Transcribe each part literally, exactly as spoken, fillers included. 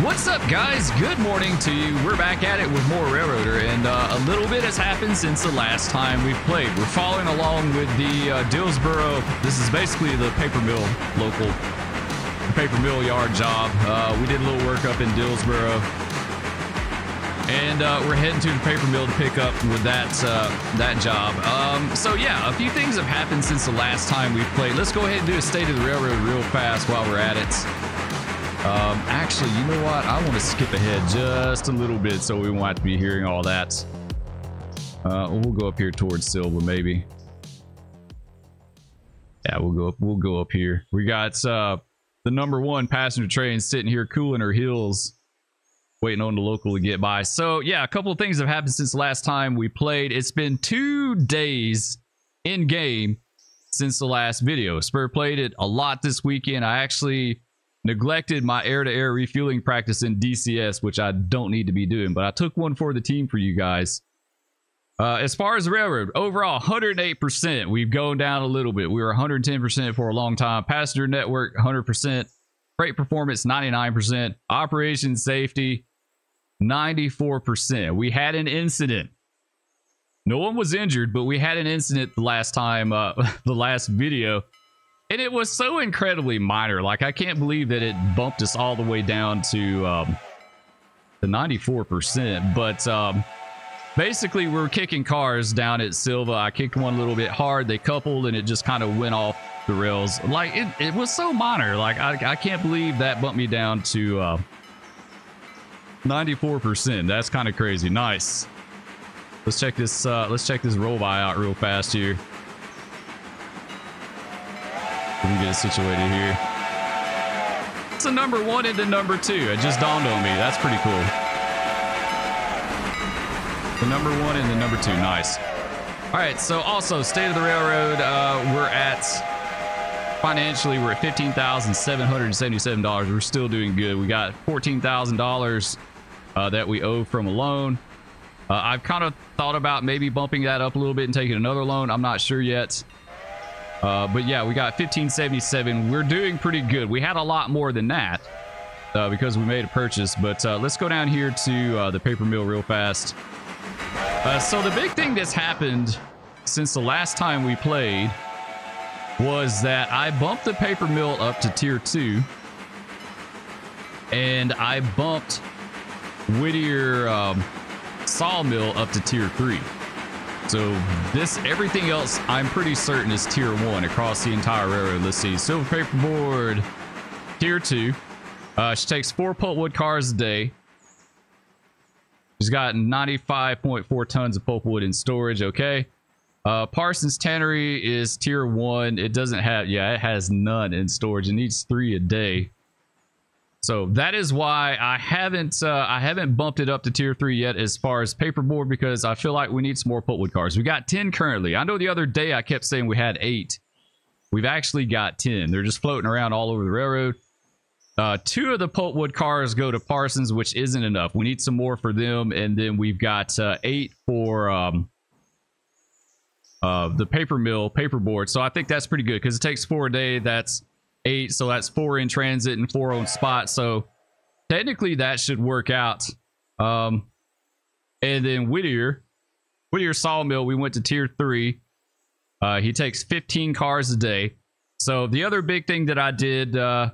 What's up, guys? Good morning to you. We're back at it with more Railroader, and uh, a little bit has happened since the last time we've played. We're following along with the uh, Dillsboro. This is basically the paper mill local paper mill yard job. Uh, we did a little work up in Dillsboro, and uh, we're heading to the paper mill to pick up with that uh, that job. Um, so yeah, a few things have happened since the last time we've played. Let's go ahead and do a state of the railroad real fast while we're at it. Um, actually, you know what? I want to skip ahead just a little bit so we won't have to be hearing all that. Uh, we'll go up here towards Silva, maybe. Yeah, we'll go up. We'll go up here. We got uh, the number one passenger train sitting here cooling her heels, waiting on the local to get by. So yeah, a couple of things have happened since last time we played. It's been two days in game since the last video. Spur played it a lot this weekend. I actually neglected my air-to-air refueling practice in D C S, which I don't need to be doing, but I took one for the team for you guys. Uh, as far as the railroad, overall, one hundred eight percent. We've gone down a little bit. We were one hundred ten percent for a long time. Passenger network, one hundred percent. Freight performance, ninety-nine percent. Operation safety, ninety-four percent. We had an incident. No one was injured, but we had an incident the last time, uh, the last video. And it was so incredibly minor. Like, I can't believe that it bumped us all the way down to um, the ninety-four percent. But um, basically, we were kicking cars down at Silva. I kicked one a little bit hard. They coupled, and it just kind of went off the rails. Like, it, it was so minor. Like, I, I can't believe that bumped me down to uh, ninety-four percent. That's kind of crazy. Nice. Let's check this. Uh, let's check this roll by out real fast here. We can get it situated here. It's a number one into number two. It just dawned on me. That's pretty cool. The number one and the number two. Nice. All right. So also state of the railroad. Uh, we're at financially we're at fifteen thousand seven hundred seventy-seven dollars. We're still doing good. We got fourteen thousand uh, dollars that we owe from a loan. Uh, I've kind of thought about maybe bumping that up a little bit and taking another loan. I'm not sure yet. Uh, but yeah, we got fifteen seventy-seven. We're doing pretty good. We had a lot more than that uh, because we made a purchase. But uh, let's go down here to uh, the paper mill real fast. Uh, so the big thing that's happened since the last time we played was that I bumped the paper mill up to tier two, and I bumped Whittier um, sawmill up to tier three. So this, everything else, I'm pretty certain is tier one across the entire railroad. Let's see, Silver Paperboard, tier two. Uh, she takes four pulpwood cars a day. She's got ninety-five point four tons of pulpwood in storage. Okay. Uh, Parsons Tannery is tier one. It doesn't have, yeah, it has none in storage. It needs three a day. So that is why I haven't uh, I haven't bumped it up to tier three yet as far as paperboard, because I feel like we need some more pulpwood cars. We got ten currently. I know the other day I kept saying we had eight. We've actually got ten. They're just floating around all over the railroad. Uh, two of the pulpwood cars go to Parsons, which isn't enough. We need some more for them, and then we've got uh, eight for um, uh, the paper mill paperboard. So I think that's pretty good because it takes four a day. That's eight, so that's four in transit and four on spot, so technically that should work out. Um and then Whittier Whittier sawmill, we went to tier three. Uh he takes fifteen cars a day. So the other big thing that I did uh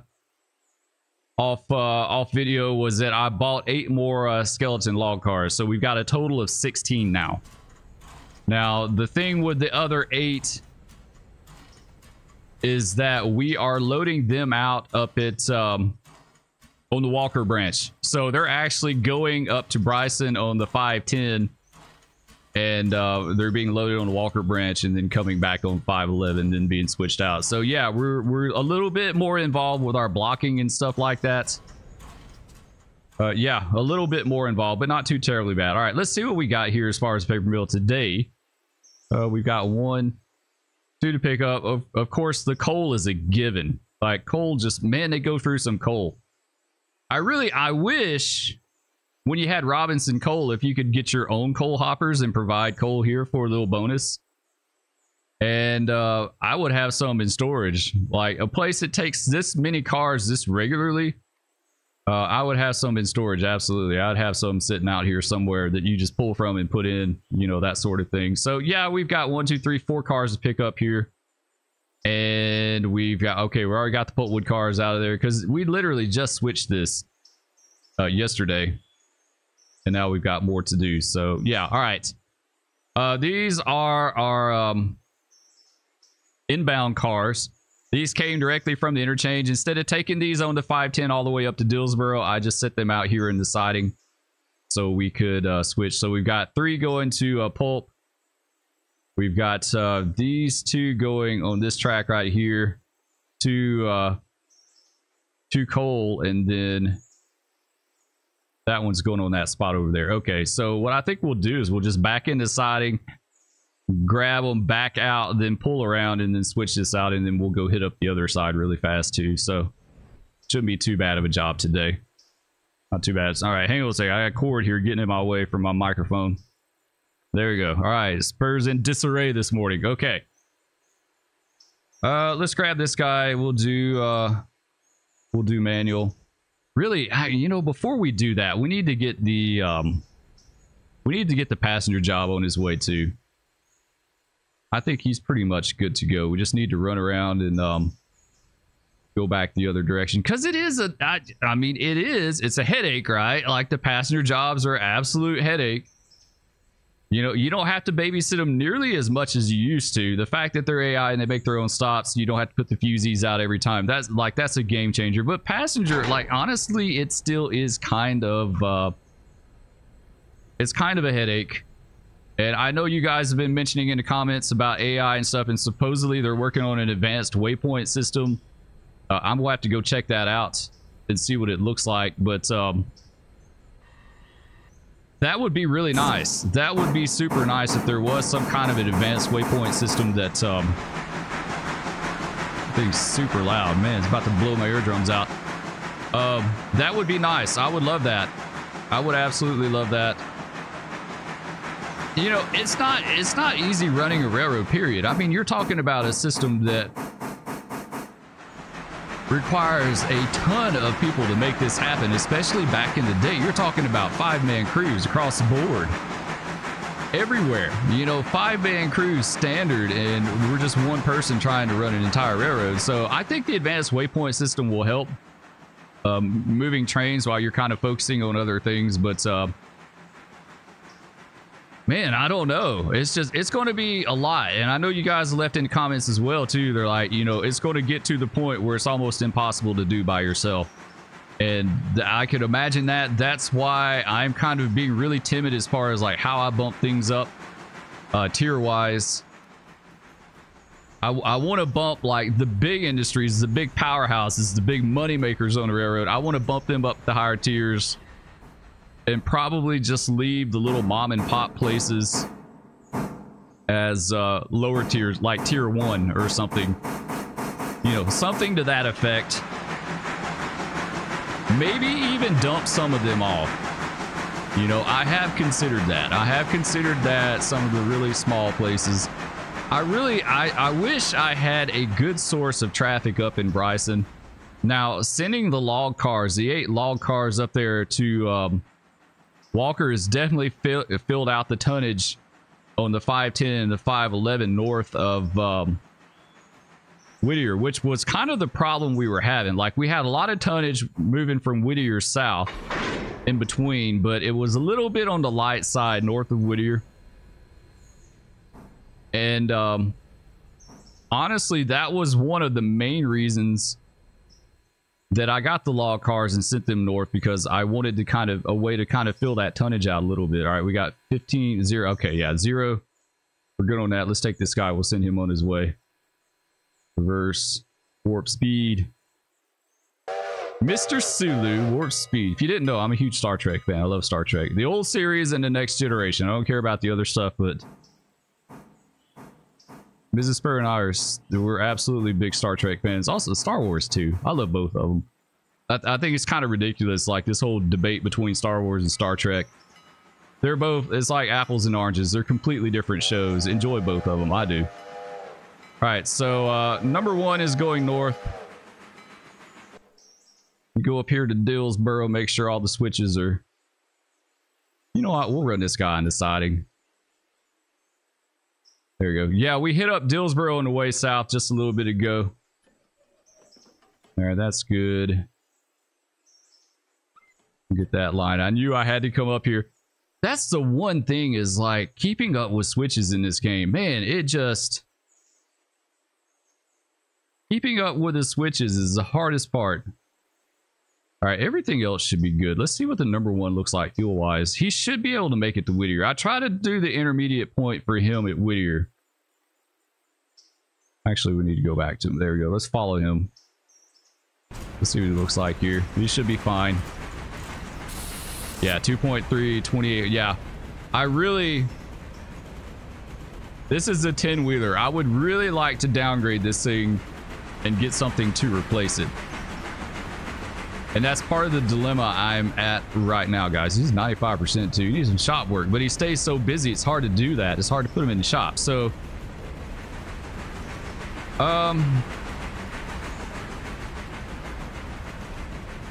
off uh off video was that I bought eight more uh skeleton log cars, so we've got a total of sixteen now. Now the thing with the other eight is that we are loading them out up at um on the Walker branch, so they're actually going up to Bryson on the five ten, and uh they're being loaded on the Walker branch and then coming back on five eleven, then being switched out. So yeah, we're we're a little bit more involved with our blocking and stuff like that. Uh yeah, a little bit more involved, but not too terribly bad. All right, let's see what we got here as far as paper mill today. Uh we've got one Two to pick up. Of, of course, the coal is a given. Like, coal just, man, they go through some coal. I really, I wish when you had Robinson coal, if you could get your own coal hoppers and provide coal here for a little bonus. And uh, I would have some in storage. Like, a place that takes this many cars this regularly, Uh, I would have some in storage, absolutely. I'd have some sitting out here somewhere that you just pull from and put in, you know, that sort of thing. So, yeah, we've got one, two, three, four cars to pick up here. And we've got, okay, we already got the Pultwood cars out of there because we literally just switched this uh, yesterday. And now we've got more to do. So, yeah, all right. Uh, these are our um, inbound cars. These came directly from the interchange. Instead of taking these on the five ten all the way up to Dillsboro, I just set them out here in the siding so we could uh, switch. So we've got three going to uh, Pulp. We've got uh, these two going on this track right here to, uh, to Coal, and then that one's going on that spot over there. Okay, so what I think we'll do is we'll just back into siding, grab them back out, then pull around and then switch this out, and then we'll go hit up the other side really fast too. So shouldn't be too bad of a job today. Not too bad. All right, hang on a second. I got cord here getting in my way from my microphone. There we go. All right, Spur's in disarray this morning. Okay, uh let's grab this guy. We'll do uh we'll do manual. Really, I, you know, before we do that, we need to get the um we need to get the passenger job on his way too. I think he's pretty much good to go. We just need to run around and um, go back the other direction. Because it is a... I, I mean, it is. It's a headache, right? Like, the passenger jobs are an absolute headache. You know, you don't have to babysit them nearly as much as you used to. The fact that they're A I and they make their own stops, you don't have to put the fusees out every time. That's, like, that's a game changer. But passenger, like, honestly, it still is kind of... Uh, it's kind of a headache. And I know you guys have been mentioning in the comments about A I and stuff, and supposedly they're working on an advanced waypoint system. Uh, I'm gonna have to go check that out and see what it looks like, but um, that would be really nice. That would be super nice if there was some kind of an advanced waypoint system that, um, that thing's super loud. Man, it's about to blow my eardrums out. Um, that would be nice. I would love that. I would absolutely love that. You know, it's not it's not easy running a railroad, period. I mean, you're talking about a system that requires a ton of people to make this happen, especially back in the day. You're talking about five-man crews across the board. Everywhere. You know, five-man crews standard, and we're just one person trying to run an entire railroad. So I think the advanced waypoint system will help um, moving trains while you're kind of focusing on other things, but... Uh, Man, I don't know. It's just, it's going to be a lot. And I know you guys left in the comments as well, too. They're like, you know, it's going to get to the point where it's almost impossible to do by yourself. And I could imagine that. That's why I'm kind of being really timid as far as like how I bump things up uh, tier wise. I, I want to bump like the big industries, the big powerhouses, the big money makers on the railroad. I want to bump them up the higher tiers. And probably just leave the little mom and pop places as uh, lower tiers, like tier one or something. You know, something to that effect. Maybe even dump some of them off. You know, I have considered that. I have considered that, some of the really small places. I really, I, I wish I had a good source of traffic up in Bryson. Now, sending the log cars, the eight log cars up there to... Um, Walker has definitely fill, filled out the tonnage on the five ten and the five eleven north of um, Whittier, which was kind of the problem we were having. Like, we had a lot of tonnage moving from Whittier south in between, but it was a little bit on the light side north of Whittier. And um, honestly, that was one of the main reasons that I got the log cars and sent them north, because I wanted to kind of a way to kind of fill that tonnage out a little bit. All right, we got fifteen zero. Okay, yeah, zero. We're good on that. Let's take this guy. We'll send him on his way. Reverse warp speed. Mister Sulu, warp speed. If you didn't know, I'm a huge Star Trek fan. I love Star Trek, the old series and the Next Generation. I don't care about the other stuff, but Missus Spur and I are, we're absolutely big Star Trek fans. Also, Star Wars, too. I love both of them. I, th I think it's kind of ridiculous, like, this whole debate between Star Wars and Star Trek. They're both, it's like apples and oranges. They're completely different shows. Enjoy both of them. I do. All right, so uh, number one is going north. Go up here to Dillsboro, make sure all the switches are... You know what? We'll run this guy on the siding. There we go. Yeah, we hit up Dillsboro on the way south just a little bit ago. All right, that's good. Get that line. I knew I had to come up here. That's the one thing is like keeping up with switches in this game. Man, it just... Keeping up with the switches is the hardest part. All right, everything else should be good. Let's see what the number one looks like fuel-wise. He should be able to make it to Whittier. I try to do the intermediate point for him at Whittier. Actually, we need to go back to him. There we go. Let's follow him. Let's see what he looks like here. He should be fine. Yeah, two point three, twenty-eight. Yeah, I really... This is a ten-wheeler. I would really like to downgrade this thing and get something to replace it. And that's part of the dilemma I'm at right now, guys. He's ninety-five percent too. He needs some shop work, but he stays so busy, it's hard to do that. It's hard to put him in the shop. So, um,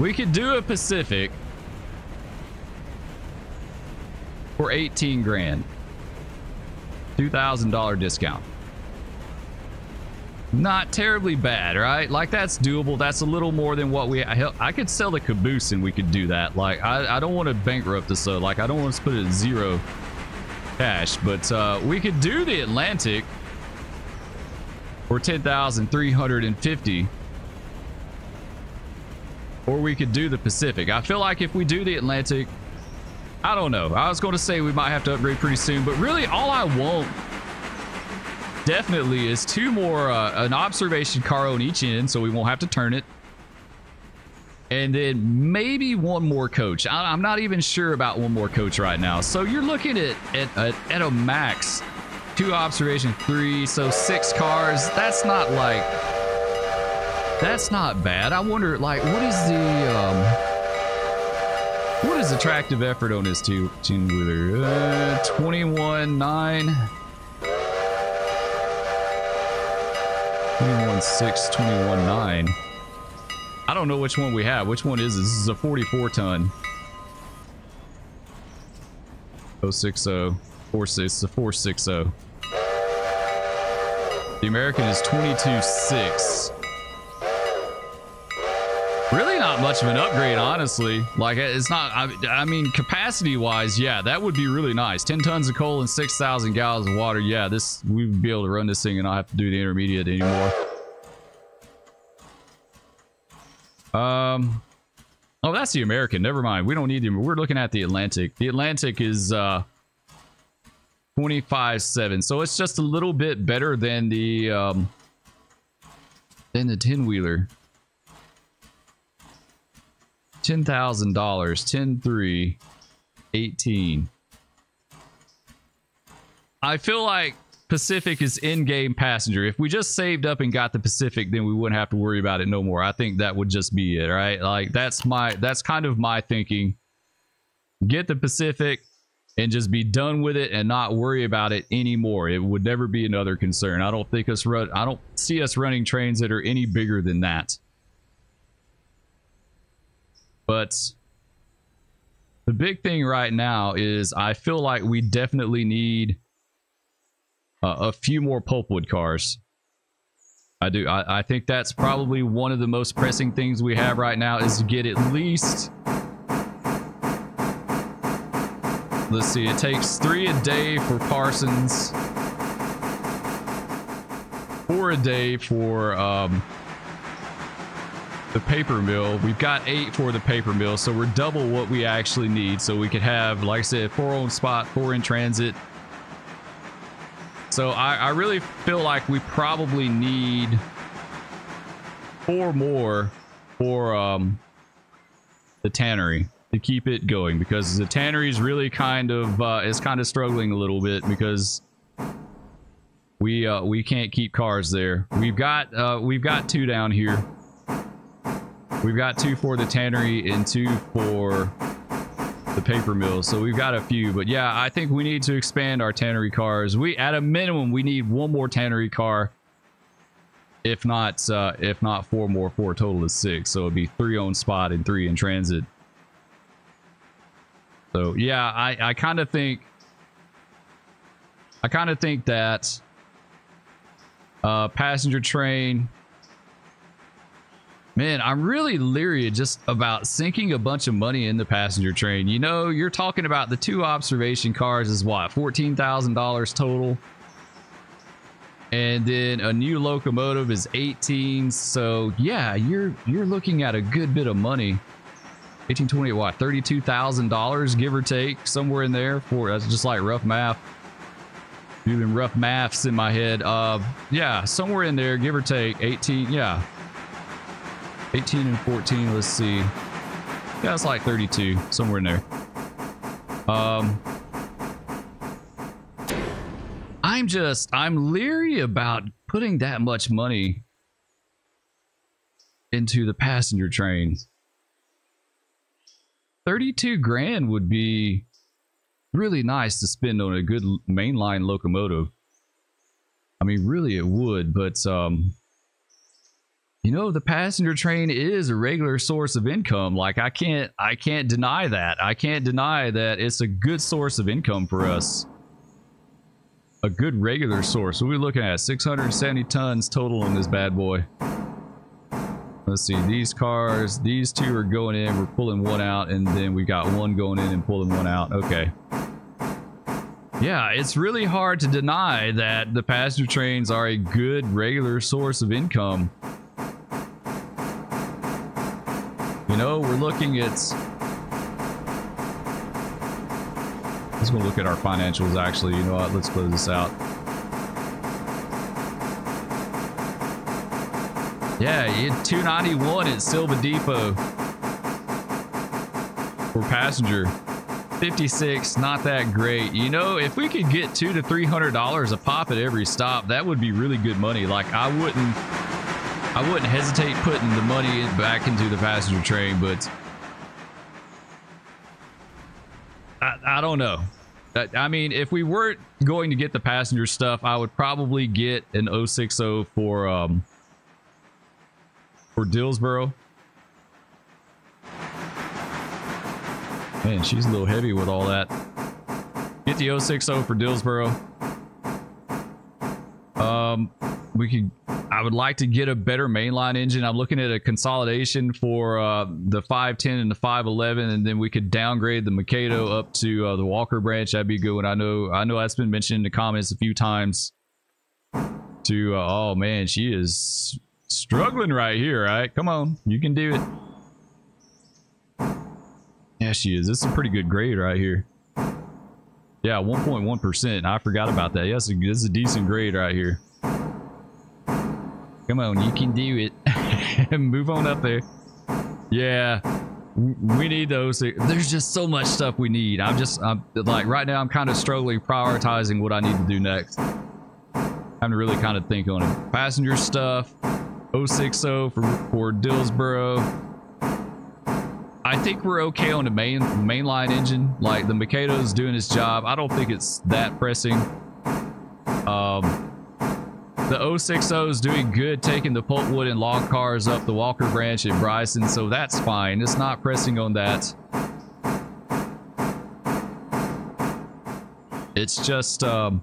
we could do a Pacific for eighteen grand, two thousand dollar discount. Not terribly bad, right? Like, that's doable. That's a little more than what we... I, I could sell the caboose and we could do that. Like, I, I don't want to bankrupt this, though. Like, I don't want to put it at zero cash. But uh, we could do the Atlantic for ten thousand three hundred fifty. Or we could do the Pacific. I feel like if we do the Atlantic... I don't know. I was going to say we might have to upgrade pretty soon. But really, all I want... Definitely is two more, uh, an observation car on each end, so we won't have to turn it. And then maybe one more coach. I, I'm not even sure about one more coach right now. So you're looking at, at, at, at a max, two observation, three, so six cars. That's not like, that's not bad. I wonder, like, what is the, um, what is the tractive effort on this two, ten-wheeler? Uh, twenty-one nine. twenty-one six, twenty-one nine. I don't know which one we have. Which one is this? This is a forty-four ton. oh six oh, four six, it's a four sixty. The American is twenty-two six. Really not much of an upgrade, honestly. Like, it's not, I, I mean, capacity-wise, yeah, that would be really nice. ten tons of coal and six thousand gallons of water. Yeah, this, we would be able to run this thing and not have to do the intermediate anymore. Um, oh, that's the American. Never mind. We don't need him. We're looking at the Atlantic. The Atlantic is uh, twenty-five seven. So it's just a little bit better than the, um, than the ten-wheeler. Ten thousand dollars, ten three, eighteen. I feel like Pacific is in-game passenger. If we just saved up and got the Pacific, then we wouldn't have to worry about it no more. I think that would just be it, right? Like that's my that's kind of my thinking. Get the Pacific and just be done with it and not worry about it anymore. It would never be another concern. I don't think us run I don't see us running trains that are any bigger than that. But the big thing right now is I feel like we definitely need uh, a few more pulpwood cars. I do. I, I think that's probably one of the most pressing things we have right now is to get at least... Let's see, it takes three a day for Parsons. Four a day for... Um, the paper mill. We've got eight for the paper mill, so we're double what we actually need. So we could have, like I said, four on spot, four in transit. So I, I really feel like we probably need four more for um, the tannery to keep it going, because the tannery is really kind of uh, is kind of struggling a little bit because we uh, we can't keep cars there. We've got uh, we've got two down here. We've got two for the tannery and two for the paper mill. So we've got a few, but yeah, I think we need to expand our tannery cars. We, at a minimum, we need one more tannery car if not uh, if not four more, four total is six. So it'd be three on spot and three in transit. So yeah, I, I kind of think I kind of think that uh, passenger train. Man, I'm really leery just about sinking a bunch of money in the passenger train. You know, you're talking about the two observation cars is what, fourteen thousand dollars total. And then a new locomotive is eighteen. So yeah, you're you're looking at a good bit of money. eighteen, twenty, what, thirty-two thousand dollars, give or take, somewhere in there. For that's just like rough math. Doing rough maths in my head. Uh, yeah, somewhere in there, give or take, eighteen, yeah. eighteen and fourteen, let's see. Yeah, it's like thirty-two, somewhere in there. Um, I'm just, I'm leery about putting that much money into the passenger train. thirty-two grand would be really nice to spend on a good mainline locomotive. I mean, really it would, but um, you know, the passenger train is a regular source of income. Like I can't, I can't deny that. I can't deny that it's a good source of income for us. A good regular source. What are we looking at? six hundred seventy tons total on this bad boy. Let's see, these cars, these two are going in, we're pulling one out, and then we got one going in and pulling one out. Okay. Yeah, it's really hard to deny that the passenger trains are a good regular source of income. You know, we're looking at... Let's go look at our financials, actually. You know what? Let's close this out. Yeah, two ninety-one at Silva Depot for passenger. fifty-six, not that great. You know, if we could get two to three hundred dollars a pop at every stop, that would be really good money. Like I wouldn't... I wouldn't hesitate putting the money back into the passenger train, but I, I don't know. I, I mean, if we weren't going to get the passenger stuff, I would probably get an oh sixty for um, for Dillsboro. Man, she's a little heavy with all that. Get the oh sixty for Dillsboro. Um, we could... I would like to get a better mainline engine. I'm looking at a Consolidation for uh, the five ten and the five eleven, and then we could downgrade the Mikado up to uh, the Walker branch. That'd be good one. I know, I know that's been mentioned in the comments a few times. To uh, oh man, she is struggling right here. Right, come on, you can do it. Yeah, she is. This is a pretty good grade right here. Yeah, one point one percent. I forgot about that. Yes, this is a decent grade right here. Come on, you can do it. Move on up there. Yeah, we need those. There's just so much stuff we need. I'm just, I'm like right now, I'm kind of struggling prioritizing what I need to do next. I'm really kind of think on it. Passenger stuff, oh sixty for, for Dillsboro. I think we're okay on the main mainline engine. Like the Mikado's doing its job. I don't think it's that pressing. Um. The oh sixty is doing good, taking the pulpwood and log cars up the Walker branch at Bryson, so that's fine. It's not pressing on that. It's just, um,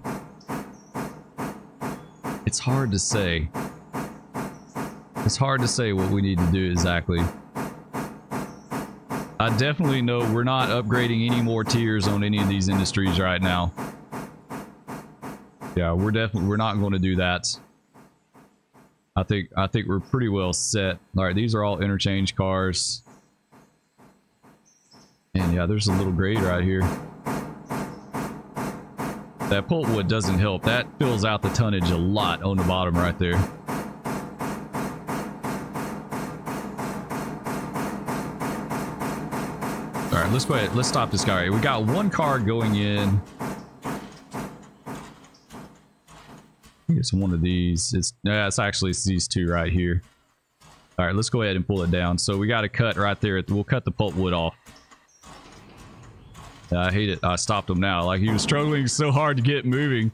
it's hard to say. It's hard to say what we need to do exactly. I definitely know we're not upgrading any more tiers on any of these industries right now. Yeah, we're definitely we're not going to do that. I think I think we're pretty well set. All right, these are all interchange cars. And yeah, there's a little grade right here. That pulpwood doesn't help. That fills out the tonnage a lot on the bottom right there. All right, let's go ahead. Let's stop this guy. Right, we got one car going in. It's one of these. It's no, it's actually it's these two right here. All right, let's go ahead and pull it down. So we got a cut right there. We'll cut the pulpwood off. I hate it. I stopped him now. Like he was struggling so hard to get moving.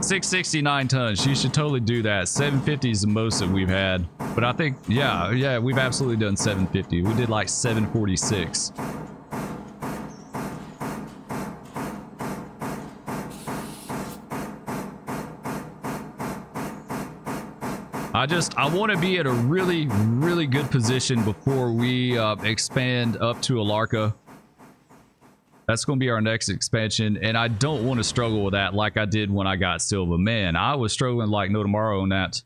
six sixty-nine tons. You should totally do that. seven fifty is the most that we've had. But I think, yeah, yeah, we've absolutely done seven fifty. We did like seven forty-six. I just, I want to be at a really, really good position before we uh, expand up to Alarka. That's going to be our next expansion. And I don't want to struggle with that like I did when I got Silva. Man, I was struggling like no tomorrow on that.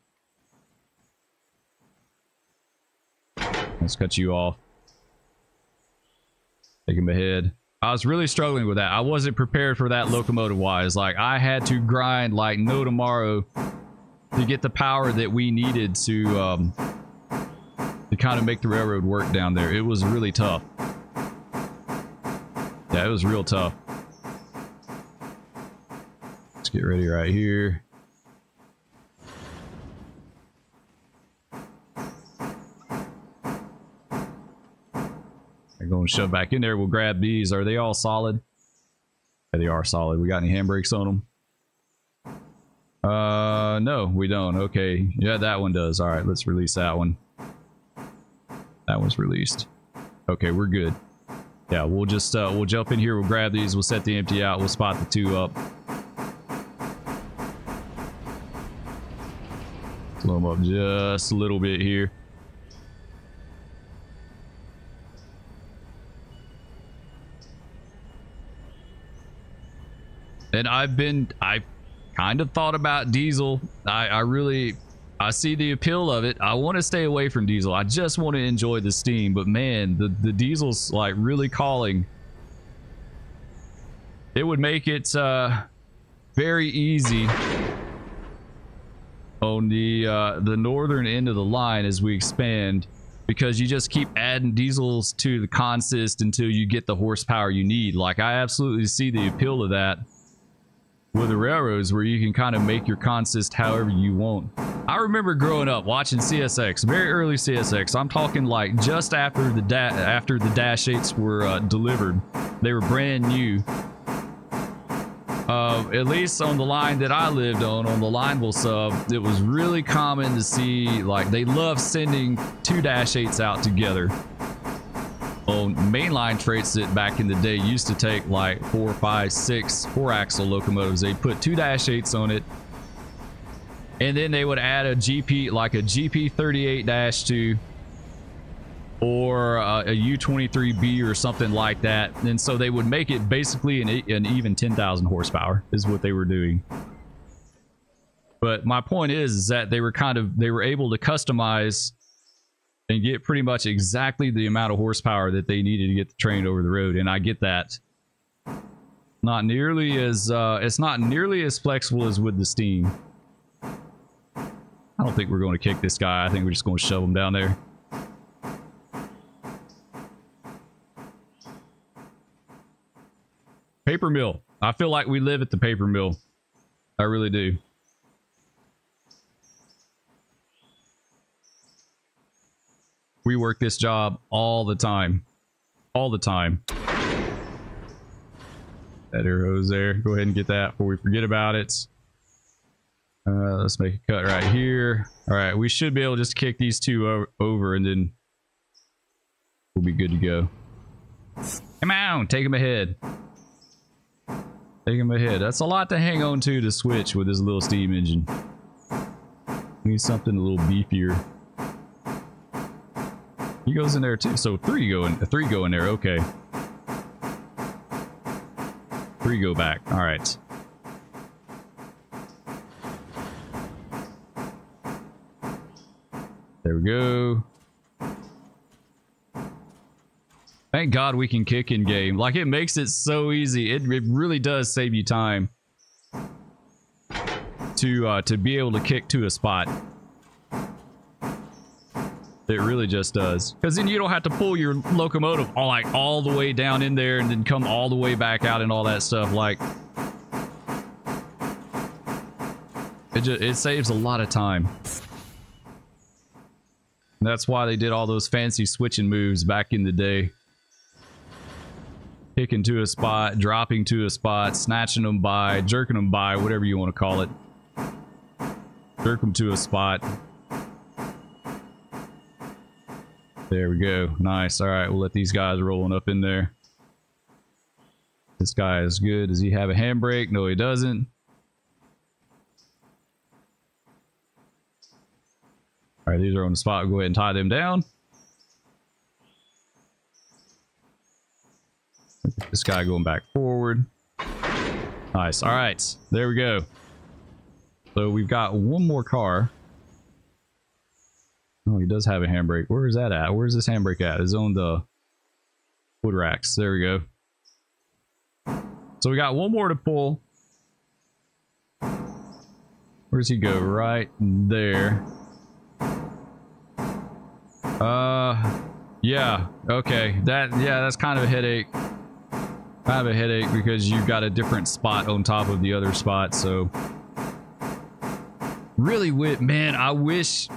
Let's cut you off. Take him ahead. I was really struggling with that. I wasn't prepared for that locomotive-wise. Like, I had to grind like no tomorrow to get the power that we needed to um, to kind of make the railroad work down there. It was really tough. Yeah, it was real tough. Let's get ready right here. They're going to shove back in there. We'll grab these. Are they all solid? Yeah, they are solid. We got any handbrakes on them? Uh, no, we don't. Okay. Yeah, that one does. All right, let's release that one. That one's released. Okay, we're good. Yeah, we'll just, uh, we'll jump in here. We'll grab these. We'll set the empty out. We'll spot the two up. Slow them up just a little bit here. And I've been, I've kind of thought about diesel. I, I really, I see the appeal of it. I want to stay away from diesel. I just want to enjoy the steam, but man, the, the diesel's like really calling. It would make it uh, very easy on the, uh, the northern end of the line as we expand, because you just keep adding diesels to the consist until you get the horsepower you need. Like, I absolutely see the appeal of that with the railroads, where you can kind of make your consist however you want. I remember growing up watching C S X, very early C S X. I'm talking like just after the da after the Dash eights were uh, delivered. They were brand new. Uh, at least on the line that I lived on, on the Lineville sub, it was really common to see, like, they love sending two Dash eights out together. On mainline traits that back in the day used to take like four, five, six, four axle locomotives, they put two Dash eights on it, and then they would add a G P, like a G P thirty-eight dash two or a, a U twenty-three B or something like that. And so they would make it basically an, an even ten thousand horsepower is what they were doing. But my point is, is that they were kind of, they were able to customize and get pretty much exactly the amount of horsepower that they needed to get the train over the road. And I get that. Not nearly as, uh, it's not nearly as flexible as with the steam. I don't think we're going to kick this guy. I think we're just going to shove him down there. Paper mill. I feel like we live at the paper mill. I really do. We work this job all the time. All the time. That arrow's there. Go ahead and get that before we forget about it. Uh, let's make a cut right here. All right, we should be able to just kick these two over and then we'll be good to go. Come on, take him ahead. Take him ahead. That's a lot to hang on to to switch with this little steam engine. We need something a little beefier. He goes in there too. So three go in, three go in there. Okay. Three go back. All right. There we go. Thank God we can kick in game. Like, it makes it so easy. It, it really does save you time to, uh, to be able to kick to a spot. It really just does, because then you don't have to pull your locomotive all like all the way down in there and then come all the way back out and all that stuff. Like, it just, it saves a lot of time. And that's why they did all those fancy switching moves back in the day. picking to a spot, dropping to a spot, snatching them by, jerking them by, whatever you want to call it. Jerk them to a spot. There we go. Nice. All right, we'll let these guys rolling up in there. This guy is good. Does he have a handbrake? No, he doesn't. All right, these are on the spot. Go ahead and tie them down. This guy going back forward. Nice. All right, there we go. So we've got one more car. Oh, he does have a handbrake. Where is that at? Where's this handbrake at? It's on the wood racks. There we go. So we got one more to pull. Where does he go? Right there. Uh, yeah. Okay. That, yeah, that's kind of a headache. Kind of a headache because you've got a different spot on top of the other spot. So really, with man, I wish,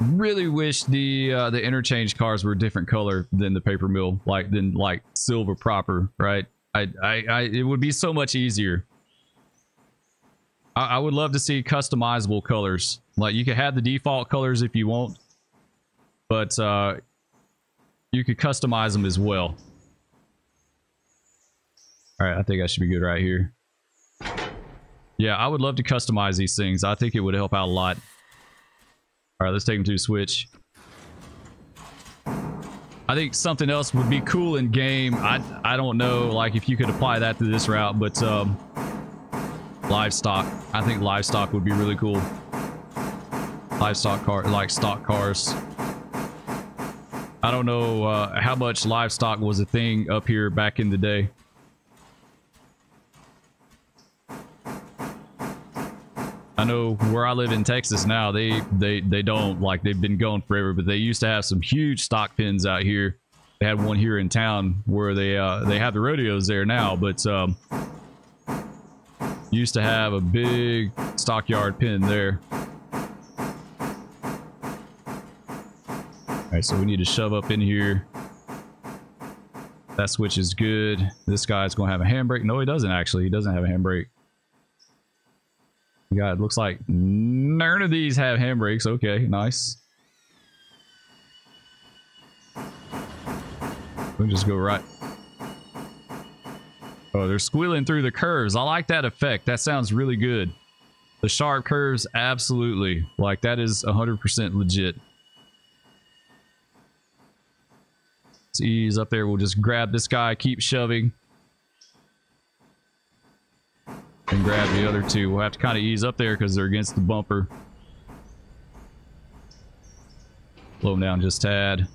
really wish the uh, the interchange cars were a different color than the paper mill, like than like silver proper, right? I, I, I, it would be so much easier. I, I would love to see customizable colors. Like you could have the default colors if you want, but uh, you could customize them as well. All right, I think I should be good right here. Yeah, I would love to customize these things. I think it would help out a lot. All right, let's take them to the switch. I think something else would be cool in game. I I don't know, like if you could apply that to this route, but um, livestock. I think livestock would be really cool. Livestock car, like stock cars. I don't know uh, how much livestock was a thing up here back in the day. I know where I live in Texas now, they, they, they don't, like they've been going forever, but they used to have some huge stock pens out here. They had one here in town where they, uh, they have the rodeos there now, but, um, used to have a big stockyard pen there. All right. So we need to shove up in here. That switch is good. This guy's going to have a handbrake. No, he doesn't actually. He doesn't have a handbrake. God, it looks like none of these have handbrakes. Okay, nice. We'll just go right. Oh, they're squealing through the curves. I like that effect. That sounds really good. The sharp curves, absolutely. Like, that is one hundred percent legit. Let's ease up there. We'll just grab this guy, keep shoving. And grab the other two. We'll have to kind of ease up there because they're against the bumper. Slow them down just a tad.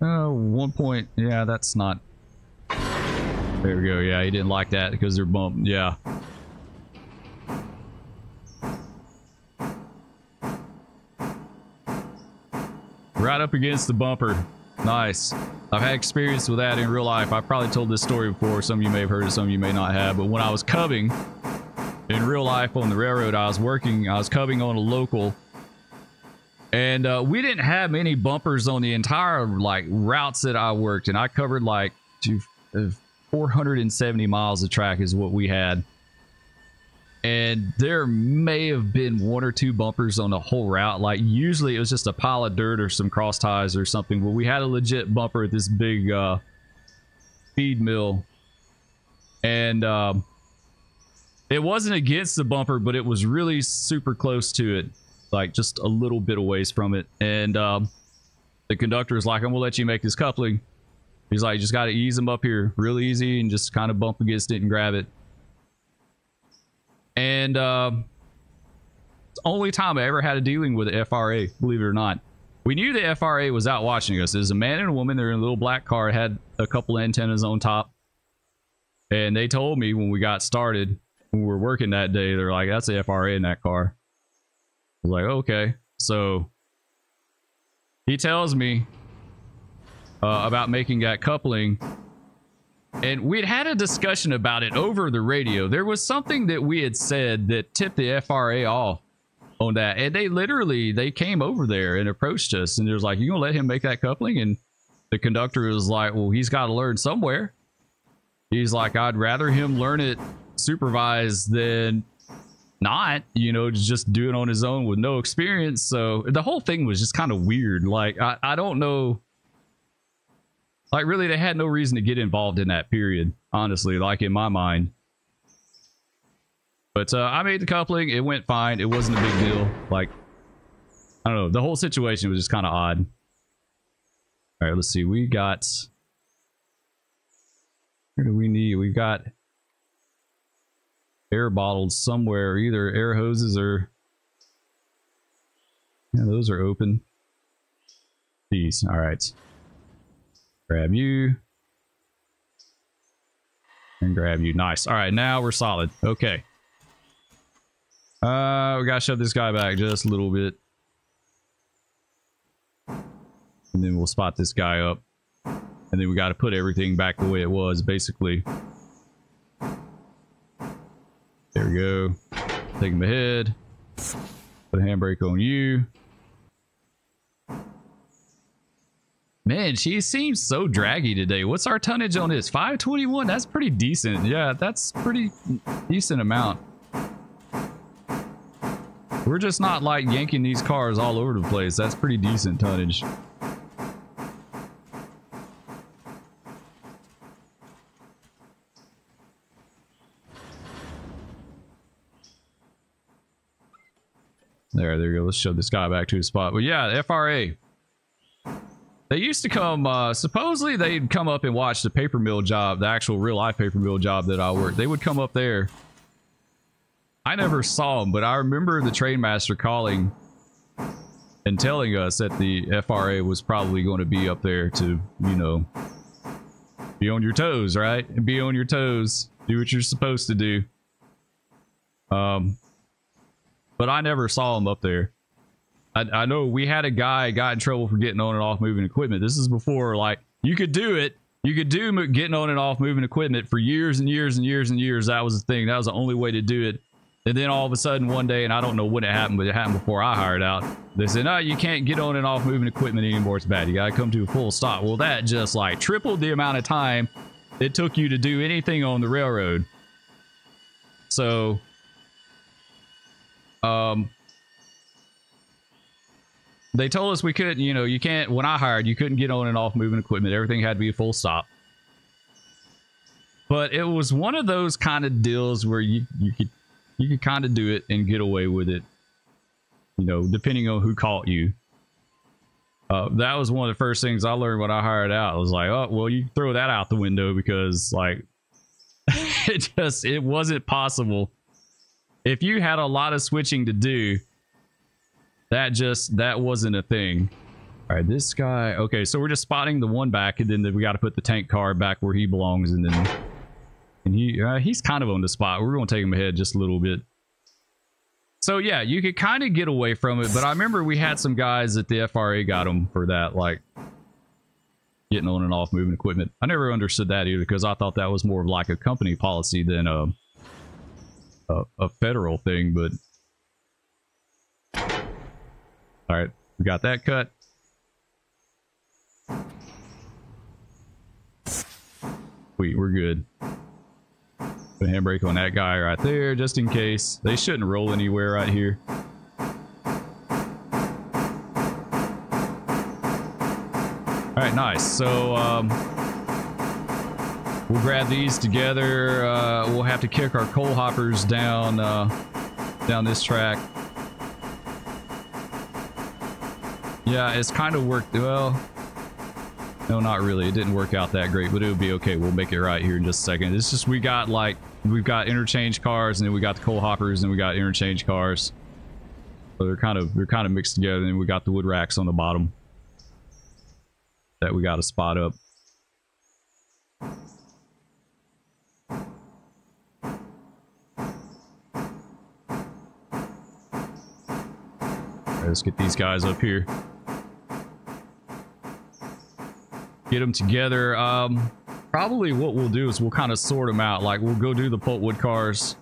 Oh, one point. Yeah, that's not. There we go. Yeah, he didn't like that because they're bumped. Yeah. Right up against the bumper. Nice. I've had experience with that in real life. I've probably told this story before. Some of you may have heard it, some of you may not have. But when I was cubbing in real life on the railroad, I was working, I was cubbing on a local. And uh, we didn't have many bumpers on the entire like routes that I worked. And I covered like two, uh, four hundred seventy miles of track is what we had. And there may have been one or two bumpers on the whole route. Like usually it was just a pile of dirt or some cross ties or something, but we had a legit bumper at this big uh, feed mill. And um, it wasn't against the bumper, but it was really super close to it. Like just a little bit away from it. And um, the conductor was like, I'm gonna let you make this coupling. He's like, you just gotta ease them up here real easy and just kind of bump against it and grab it. And uh, it's the only time I ever had a dealing with the F R A, believe it or not. We knew the F R A was out watching us. There's a man and a woman. They're in a little black car. It had a couple antennas on top. And they told me when we got started, when we were working that day, they're like, that's the F R A in that car. I was like, okay. So he tells me uh, about making that coupling. And we'd had a discussion about it over the radio. There was something that we had said that tipped the F R A off. on that. And they literally, they came over there and approached us, and they was like, you gonna let him make that coupling? And the conductor was like, well, he's got to learn somewhere. He's like, I'd rather him learn it supervised than not, you know, just do it on his own with no experience. So the whole thing was just kind of weird. Like, I, I don't know. Like, really, they had no reason to get involved in that period, honestly, like in my mind. But uh, I made the coupling. It went fine. It wasn't a big deal. Like, I don't know. The whole situation was just kind of odd. All right, let's see. We got... Where do we need? We've got air bottles somewhere. Either air hoses or... Yeah, those are open. These. All right. Grab you. And grab you. Nice. All right, now we're solid. Okay. Uh, we gotta shove this guy back just a little bit. And then we'll spot this guy up. And then we got to put everything back the way it was, basically. There we go. Take him ahead. Put a handbrake on you. Man, she seems so draggy today. What's our tonnage on this? five twenty-one? That's pretty decent. Yeah, that's pretty decent amount. We're just not like yanking these cars all over the place. That's pretty decent tonnage. There, there you go. Let's shove this guy back to his spot. But yeah, the F R A. They used to come, uh, supposedly they'd come up and watch the paper mill job, the actual real life paper mill job that I worked. They would come up there. I never saw them, but I remember the train master calling and telling us that the F R A was probably going to be up there to, you know, be on your toes, right? And be on your toes. Do what you're supposed to do. Um... But I never saw him up there. I, I know we had a guy got in trouble for getting on and off moving equipment. This is before, like, you could do it. You could do getting on and off moving equipment for years and years and years and years. That was the thing. That was the only way to do it. And then all of a sudden one day, and I don't know when it happened, but it happened before I hired out. They said, no, you can't get on and off moving equipment anymore. It's bad. You got to come to a full stop. Well, that just like tripled the amount of time it took you to do anything on the railroad. So... Um, they told us we couldn't, you know, you can't, when I hired, you couldn't get on and off moving equipment. Everything had to be a full stop. But it was one of those kind of deals where you, you could, you could kind of do it and get away with it, you know, depending on who caught you. Uh, that was one of the first things I learned when I hired out. I was like, oh, well, you throw that out the window because like, it just, it wasn't possible. If you had a lot of switching to do, that just, that wasn't a thing. All right, this guy, okay, so we're just spotting the one back, and then we got to put the tank car back where he belongs, and then, and he, uh, he's kind of on the spot. We're going to take him ahead just a little bit. So yeah, you could kind of get away from it, but I remember we had some guys that the F R A got them for that, like getting on and off moving equipment. I never understood that either, because I thought that was more of like a company policy than a, A, a federal thing, but all right, we got that cut. Wait, we're good. Put a handbrake on that guy right there, just in case. They shouldn't roll anywhere right here. All right, nice. So, um, we'll grab these together. Uh, we'll have to kick our coal hoppers down uh, down this track. Yeah, it's kind of worked. Well, no, not really. It didn't work out that great, but it'll be okay. We'll make it right here in just a second. It's just we got like we've got interchange cars, and then we got the coal hoppers, and we got interchange cars. So they're kind of they're kind of mixed together, and we got the wood racks on the bottom that we got to spot up. Let's get these guys up here. Get them together. Um, probably what we'll do is we'll kind of sort them out. Like, we'll go do the pulpwood cars.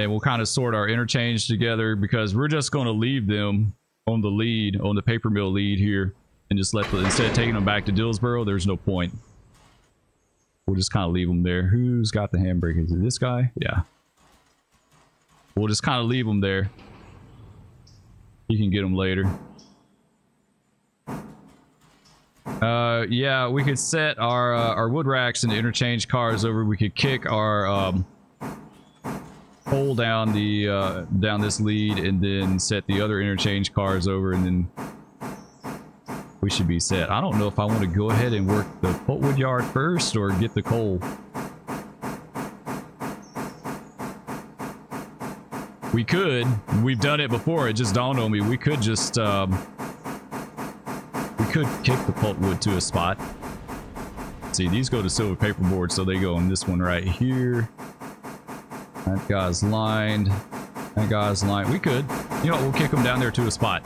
and we'll kind of sort our interchange together, because we're just going to leave them on the lead, on the paper mill lead here, and just let the, instead of taking them back to Dillsboro, there's no point. We'll just kind of leave them there. Who's got the handbrake? Is it this guy? Yeah. We'll just kind of leave them there. You can get them later. Uh, yeah, we could set our, uh, our wood racks and the interchange cars over. We could kick our, um, pull down the, uh, down this lead, and then set the other interchange cars over, and then we should be set. I don't know if I want to go ahead and work the pultwood yard first or get the coal. We could. We've done it before. It just dawned on me. We could just, um, we could kick the pulpwood to a spot. See, these go to silver paperboard, so they go on this one right here. That guy's lined. That guy's lined. We could. You know, we'll kick them down there to a spot.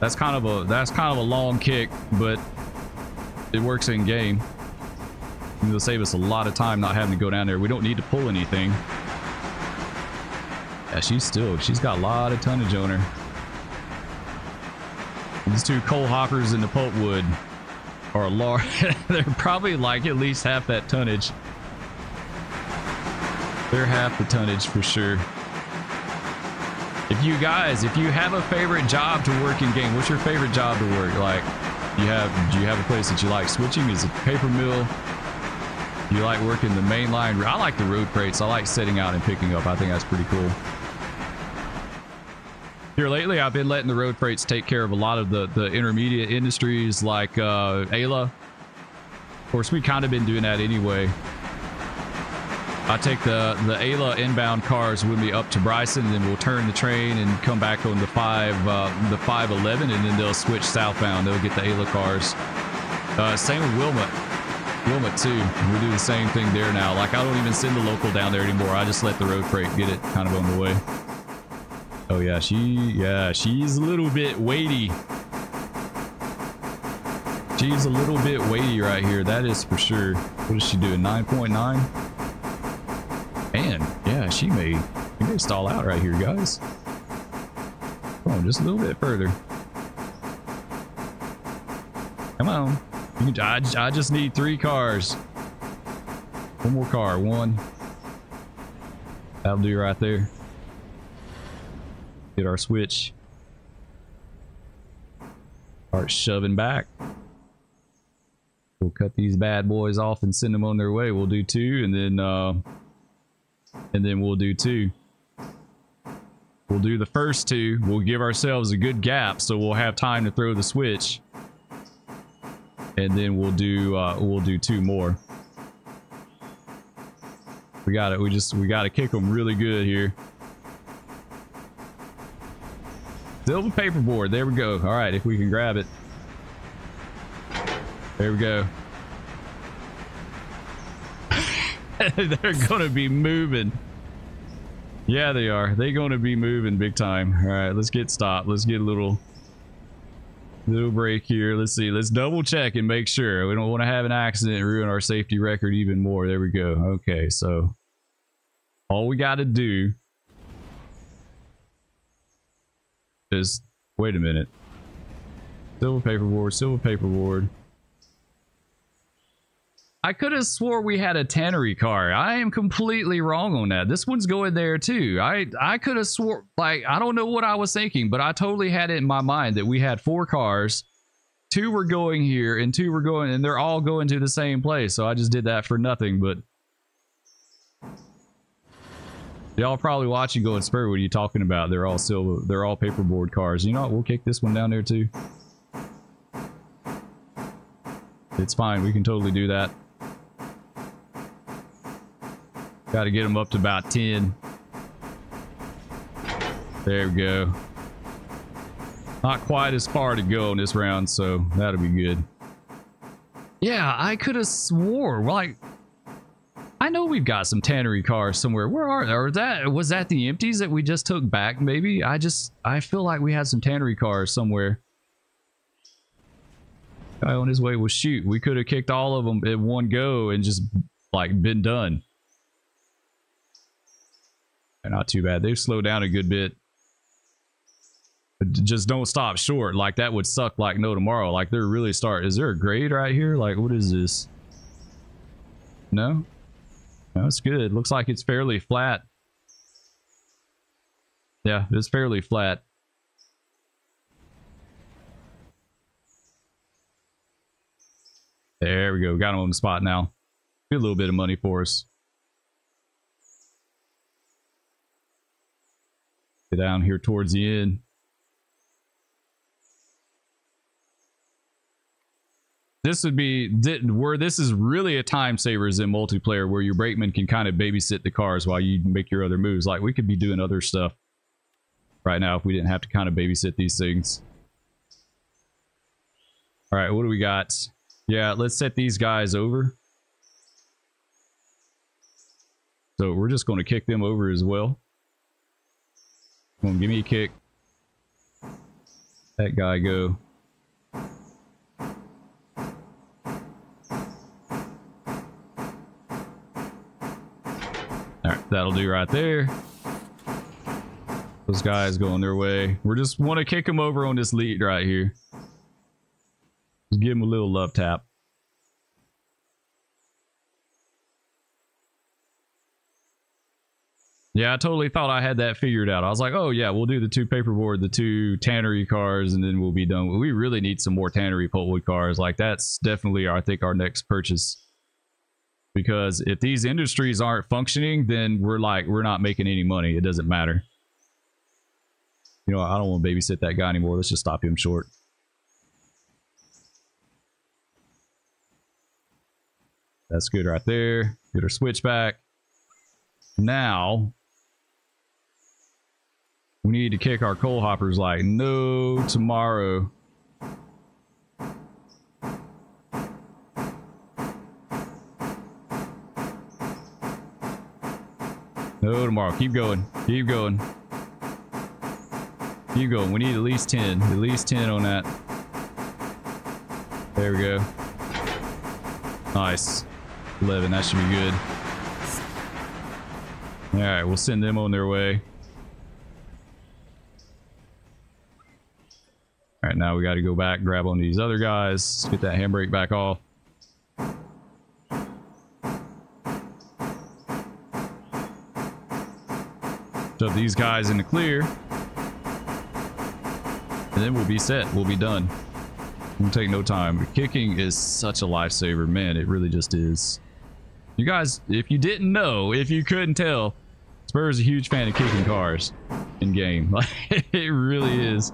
That's kind of a, that's kind of a long kick, but it works in game. It'll save us a lot of time not having to go down there. We don't need to pull anything. Yeah, she's still, she's got a lot of tonnage on her. These two coal hoppers in the pulpwood are large. They're probably like at least half that tonnage. They're half the tonnage for sure. If you guys, if you have a favorite job to work in game, what's your favorite job to work? Like, you have, do you have a place that you like? Switching is a paper mill. You like working the main line. I like the road crates. I like setting out and picking up. I think that's pretty cool. Here lately, I've been letting the road freights take care of a lot of the, the intermediate industries like uh, A I L A. Of course, we kind of been doing that anyway. I take the, the A I L A inbound cars with me up to Bryson, and then we'll turn the train and come back on the five, uh, the five eleven, and then they'll switch southbound. They'll get the A I L A cars. Uh, same with Wilmot. Wilmot too. We do the same thing there now. Like, I don't even send the local down there anymore. I just let the road freight get it kind of on the way. Oh yeah, she, yeah, she's a little bit weighty. She's a little bit weighty right here. That is for sure. What is she doing? nine point nine? Man, yeah, she may, she may stall out right here, guys. Come on, just a little bit further. Come on. You can, I, I just need three cars. One more car. One. That'll do right there. Get our switch. Start shoving back. We'll cut these bad boys off and send them on their way. We'll do two, and then... Uh, And then we'll do two. We'll do the first two. We'll give ourselves a good gap, so we'll have time to throw the switch. And then we'll do uh, we'll do two more. We got it. We just we got to kick them really good here. Silver paperboard. There we go. All right, if we can grab it. There we go. They're gonna be moving. Yeah, they are. They're gonna be moving big time. All right, let's get stopped. Let's get a little little break here. Let's see. Let's double check and make sure we don't want to have an accident and ruin our safety record even more. There we go. Okay, so all we got to do is wait a minute. Silver paperboard. Silver paperboard. I could have swore we had a tannery car. I am completely wrong on that. This one's going there too. I I could have swore, like, I don't know what I was thinking, but I totally had it in my mind that we had four cars. Two were going here and two were going, and they're all going to the same place. So I just did that for nothing, but y'all probably watching going, Spur, what are you talking about? They're all silver, they're all paperboard cars. You know what? We'll kick this one down there too. It's fine. We can totally do that. Got to get them up to about ten. There we go. Not quite as far to go in this round, so that'll be good. Yeah, I could have swore. Like, I know we've got some tannery cars somewhere. Where are they? Or that, was that the empties that we just took back, maybe? I just, I feel like we had some tannery cars somewhere. Guy on his way was shoot. We could have kicked all of them at one go and just, like, been done. They're not too bad. They've slowed down a good bit. But just don't stop short. Like, that would suck like no tomorrow. Like, they're really start. Is there a grade right here? Like, what is this? No? No, it's good. Looks like it's fairly flat. Yeah, it's fairly flat. There we go. Got him on the spot now. Be a little bit of money for us. Get down here towards the end. This would be where this is really a time saver is in multiplayer, where your brakeman can kind of babysit the cars while you make your other moves. Like, we could be doing other stuff right now if we didn't have to kind of babysit these things. All right, what do we got? Yeah, let's set these guys over. So we're just going to kick them over as well. Come on, give me a kick. That guy go. All right, that'll do right there. Those guys going their way. We're just want to kick them over on this lead right here. Just give them a little love tap. Yeah, I totally thought I had that figured out. I was like, oh yeah, we'll do the two paperboard, the two tannery cars, and then we'll be done. We really need some more tannery pultwood cars. Like, that's definitely, I think, our next purchase. Because if these industries aren't functioning, then we're like, we're not making any money. It doesn't matter. You know, I don't want to babysit that guy anymore. Let's just stop him short. That's good right there. Get our switch back. Now, we need to kick our coal hoppers like no tomorrow. No tomorrow. Keep going. Keep going. Keep going. We need at least ten. At least ten on that. There we go. Nice. eleven. That should be good. All right, we'll send them on their way. All right, now we got to go back, grab on these other guys, get that handbrake back off. Shove these guys in the clear. And then we'll be set. We'll be done. We'll take no time. Kicking is such a lifesaver, man. It really just is. You guys, if you didn't know, if you couldn't tell, Spur's a huge fan of kicking cars in game. Like, it really is.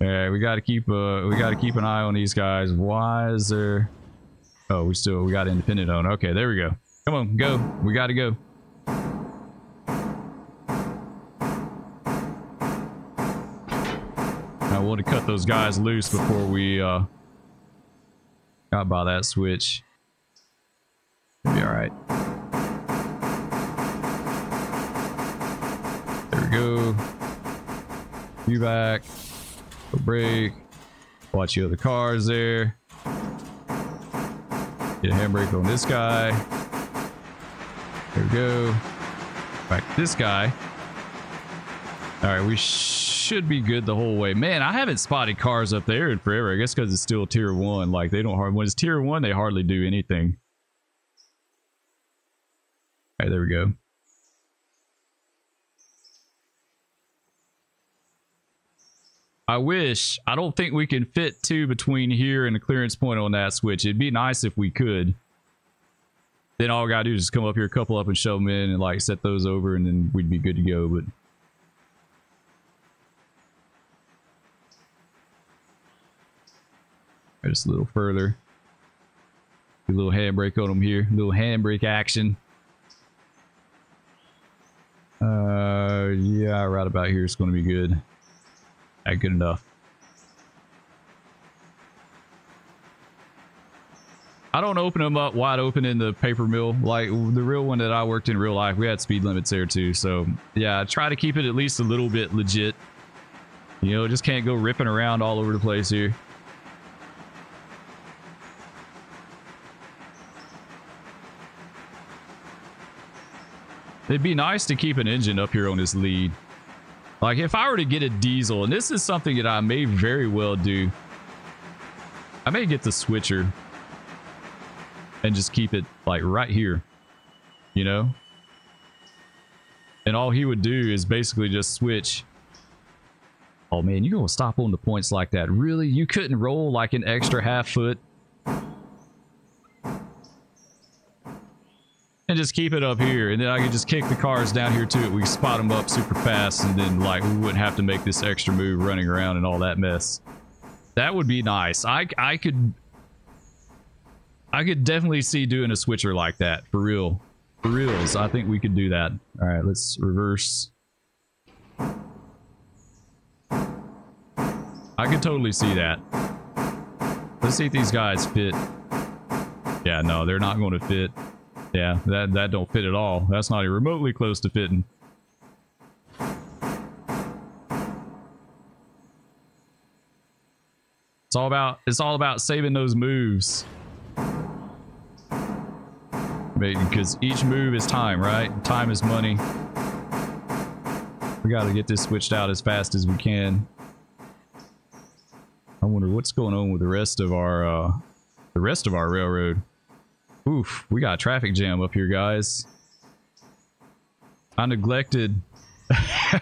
All right, we got to keep uh, we got to keep an eye on these guys. Why is there? Oh, we still we got independent owned. Okay, there we go. Come on, go. We got to go. I want to cut those guys loose before we uh, got by that switch. Be all right. There we go. You back. Go brake. Watch the other cars there. Get a handbrake on this guy. There we go. Back to this guy. All right, we should be good the whole way. Man, I haven't spotted cars up there in forever. I guess because it's still tier one. Like, they don't hard. When it's tier one, they hardly do anything. All right, there we go. I wish, I don't think we can fit two between here and the clearance point on that switch. It'd be nice if we could. Then all we gotta do is just come up here, couple up and shove them in and like set those over, and then we'd be good to go. But right, just a little further. A little handbrake on them here. A little handbrake action. Uh, yeah, right about here is going to be good. All right, good enough. I don't open them up wide open in the paper mill. Like, the real one that I worked in real life, we had speed limits there too. So yeah, I try to keep it at least a little bit legit. You know, just can't go ripping around all over the place here. It'd be nice to keep an engine up here on this lead. Like if I were to get a diesel, and this is something that I may very well do. I may get the switcher and just keep it like right here, you know? And all he would do is basically just switch. Oh man, you're gonna stop on the points like that. Really? You couldn't roll like an extra half foot? And just keep it up here, and then I could just kick the cars down here too. We spot them up super fast, and then like we wouldn't have to make this extra move running around and all that mess. That would be nice. I, I could... I could definitely see doing a switcher like that, for real. For reals, I think we could do that. Alright, let's reverse. I could totally see that. Let's see if these guys fit. Yeah, no, they're not going to fit. Yeah, that, that don't fit at all. That's not even remotely close to fitting. It's all about, it's all about saving those moves. Because each move is time, right? Time is money. We got to get this switched out as fast as we can. I wonder what's going on with the rest of our, uh, the rest of our railroad. Oof, we got a traffic jam up here, guys. I neglected,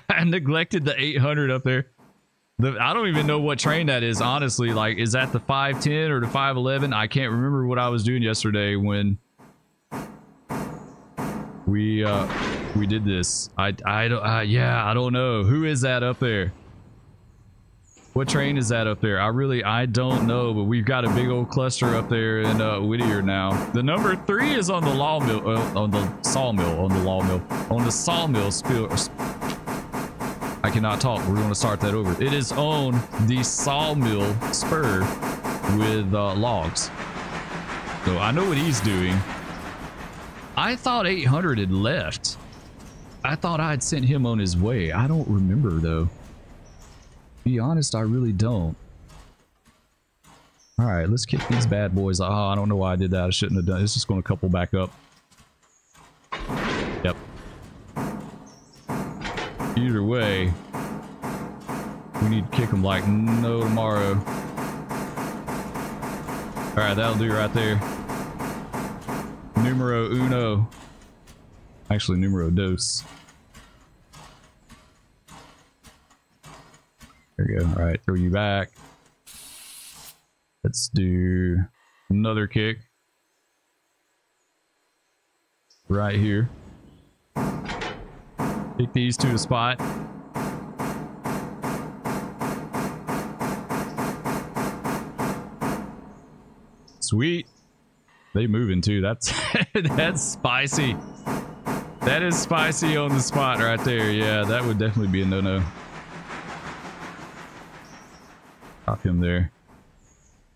I neglected the eight hundred up there. The, I don't even know what train that is, honestly. Like, is that the five ten or the five eleven? I can't remember what I was doing yesterday when we uh we did this. I I don't uh, yeah I don't know who is that up there. What train is that up there? I really I don't know, but we've got a big old cluster up there in uh, Whittier now. The number three is on the law mill uh, on the sawmill on the law mill on the sawmill spill. I cannot talk. We're going to start that over. It is on the sawmill spur with uh, logs. So I know what he's doing. I thought eight hundred had left. I thought I had sent him on his way. I don't remember though. To be honest, I really don't. All right, let's kick these bad boys. Oh, I don't know why I did that. I shouldn't have done it. It's just going to couple back up. Yep. Either way, we need to kick them like no tomorrow. All right, that'll do right there. Numero uno. Actually, numero dos. There we go. All right, throw you back. Let's do another kick. Right here. Kick these to the spot. Sweet. They moving too. That's that's spicy. That is spicy on the spot right there. Yeah, that would definitely be a no-no. Pop him there.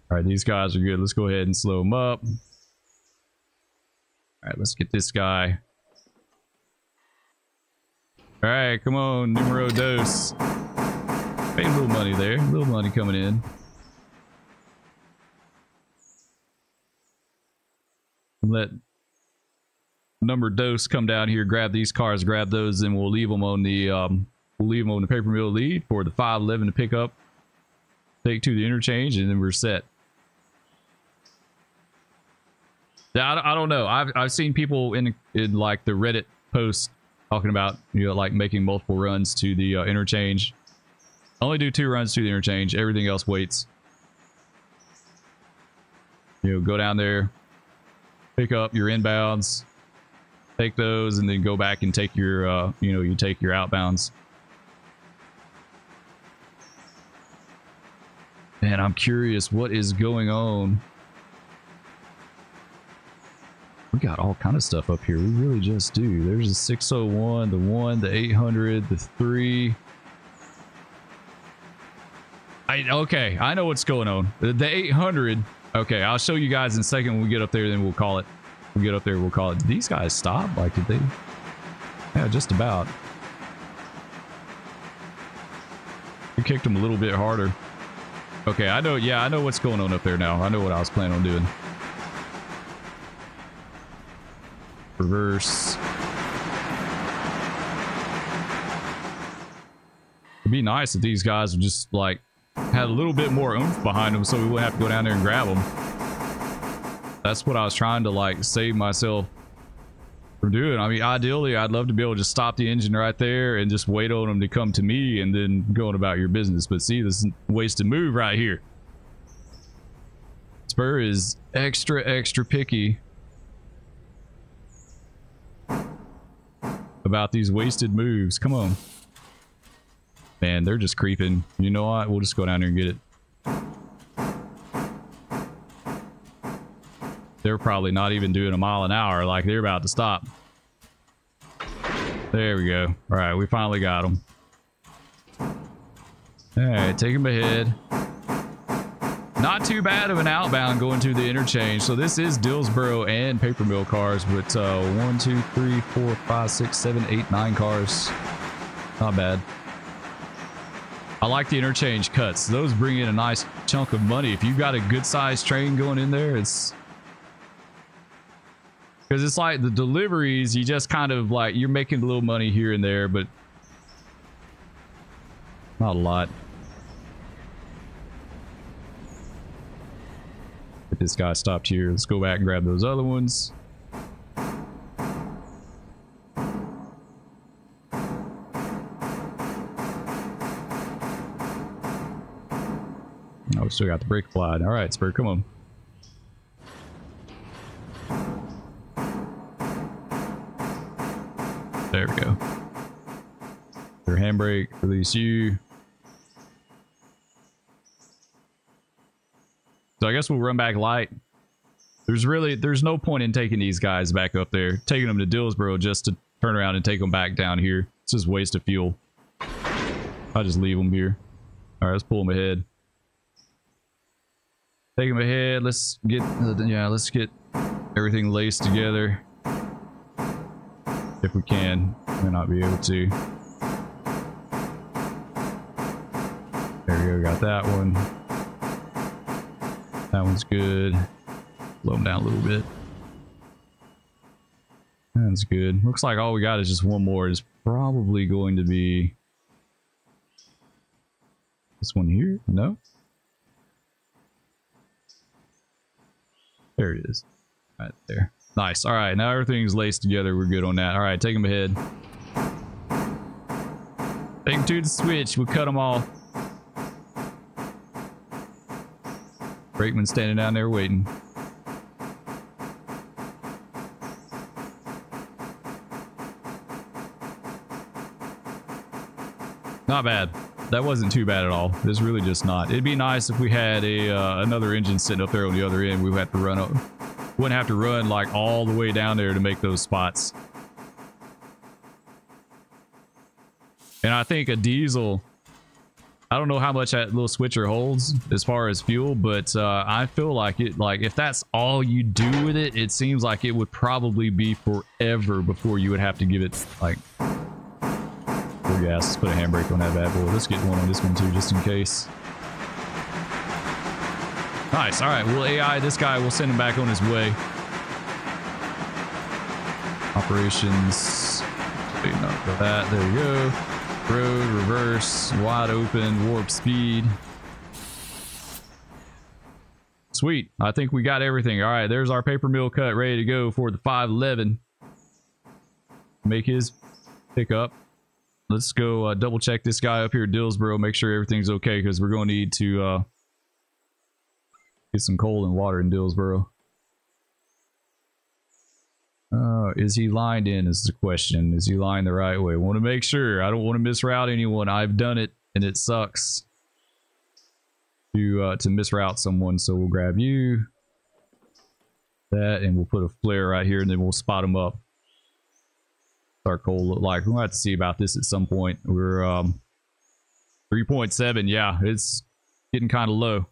All right, these guys are good. Let's go ahead and slow them up. All right, let's get this guy. All right, come on, numero dos. Paid a little money there. A little money coming in. Let number dos come down here, grab these cars, grab those, and we'll leave them on the um, we'll leave them on the paper mill lead for the five eleven to pick up, take to the interchange, and then we're set. Yeah, I, I don't know. I've I've seen people in in like the Reddit post talking about, you know, like making multiple runs to the uh, interchange. Only do two runs to the interchange. Everything else waits. You know, go down there. Pick up your inbounds, take those, and then go back and take your, uh, you know, you take your outbounds. Man, I'm curious what is going on. We got all kind of stuff up here. We really just do. There's a six oh one, the one, the eight hundred, the three. I okay, I know what's going on. The, the eight hundred. Okay, I'll show you guys in a second when we get up there, then we'll call it. We'll get up there, we'll call it. Did these guys stop? Like, did they? Yeah, just about. We kicked them a little bit harder. Okay, I know, yeah, I know what's going on up there now. I know what I was planning on doing. Reverse. It'd be nice if these guys would just like had a little bit more oomph behind them so we wouldn't have to go down there and grab them. That's what I was trying to like save myself from doing. I mean, ideally, I'd love to be able to just stop the engine right there and just wait on them to come to me and then going about your business. But see, this is a wasted move right here. Spur is extra, extra picky about these wasted moves. Come on. Man, they're just creeping. You know what? We'll just go down there and get it. They're probably not even doing a mile an hour. Like, they're about to stop. There we go. All right, we finally got them. All right, take them ahead. Not too bad of an outbound going to the interchange. So this is Dillsboro and paper mill cars with uh, one, two, three, four, five, six, seven, eight, nine cars. Not bad. I like the interchange cuts. Those bring in a nice chunk of money. If you've got a good sized train going in there, it's because it's like the deliveries, you just kind of like, you're making a little money here and there, but not a lot. This guy stopped here. Let's go back and grab those other ones. Oh, we still got the brake applied. All right, Spur, come on. There we go. Your handbrake, release you. So I guess we'll run back light. There's really, there's no point in taking these guys back up there, taking them to Dillsboro just to turn around and take them back down here. It's just a waste of fuel. I'll just leave them here. All right, let's pull them ahead. Take them ahead. Let's get, yeah, let's get everything laced together. If we can, may not be able to. There we go, got that one. That one's good. Blow them down a little bit. That's good. Looks like all we got is just one more. It's probably going to be this one here. No? There it is. Right there. Nice. All right. Now everything's laced together. We're good on that. All right. Take them ahead. Take them to the switch. We'll cut them off. Brakeman standing down there waiting. Not bad. That wasn't too bad at all. It's really just not. It'd be nice if we had a uh, another engine sitting up there on the other end. We would have to run up. Wouldn't have to run like all the way down there to make those spots. And I think a diesel. I don't know how much that little switcher holds as far as fuel, but uh, I feel like it, like if that's all you do with it, it seems like it would probably be forever before you would have to give it like full gas. Let's put a handbrake on that bad boy. Let's get one on this one too, just in case. Nice. All right. We'll A I this guy. We'll send him back on his way. Operations. Waiting up for that. There we go. Road, reverse, wide open, warp speed. Sweet. I think we got everything. All right, there's our paper mill cut ready to go for the five eleven. Make his pickup. Let's go uh, double check this guy up here at Dillsboro. Make sure everything's okay because we're going to need to uh, get some coal and water in Dillsboro. Uh, is he lined in is the question. Is he lined the right way? Want to make sure. I don't want to misroute anyone. I've done it and it sucks to, uh, to misroute someone. So we'll grab you. That and we'll put a flare right here and then we'll spot him up. Our coal look like. We'll have to see about this at some point. We're um, three point seven. Yeah, it's getting kind of low.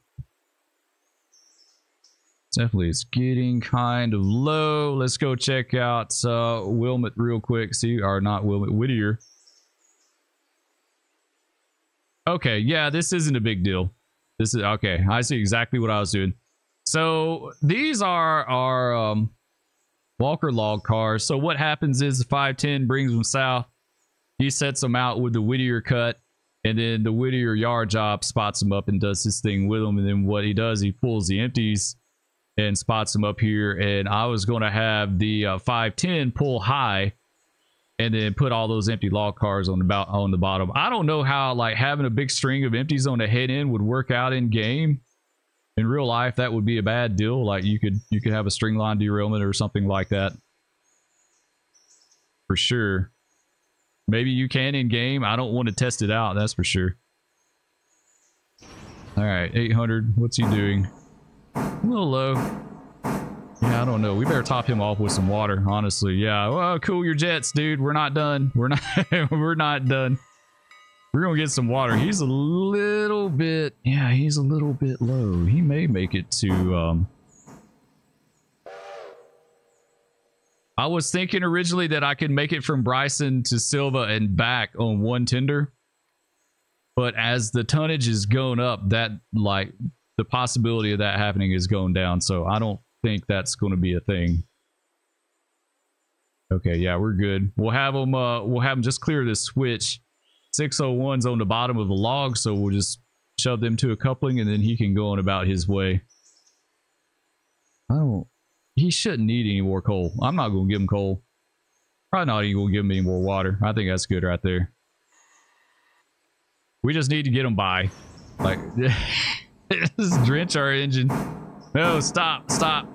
Definitely, it's getting kind of low. Let's go check out uh, Wilmot real quick. See, or not Wilmot, Whittier. Okay, yeah, this isn't a big deal. This is okay. I see exactly what I was doing. So these are our um, Walker log cars. So what happens is the five ten brings them south. He sets them out with the Whittier cut. And then the Whittier yard job spots him up and does his thing with him. And then what he does, he pulls the empties and spots him up here. And I was going to have the uh, five ten pull high and then put all those empty log cars on the, on the bottom. I don't know how like having a big string of empties on the head end would work out in game. In real life, that would be a bad deal. Like you could, you could have a string line derailment or something like that. For sure. Maybe you can in game. I don't want to test it out. That's for sure. All right. eight hundred. What's he doing? A little low. Yeah, I don't know. We better top him off with some water, honestly. Yeah. Well, cool your jets, dude. We're not done. We're not, we're not done. We're going to get some water. He's a little bit. Yeah, he's a little bit low. He may make it to, um, I was thinking originally that I could make it from Bryson to Silva and back on one tender. But as the tonnage is going up, that like the possibility of that happening is going down. So I don't think that's going to be a thing. Okay, yeah, we're good. We'll have them, uh, we'll have them just clear this switch. six oh one's on the bottom of the log, so we'll just shove them to a coupling and then he can go on about his way. I don't... He shouldn't need any more coal. I'm not going to give him coal. Probably not even going to give him any more water. I think that's good right there. We just need to get him by. Like, just drench our engine. No, stop, stop.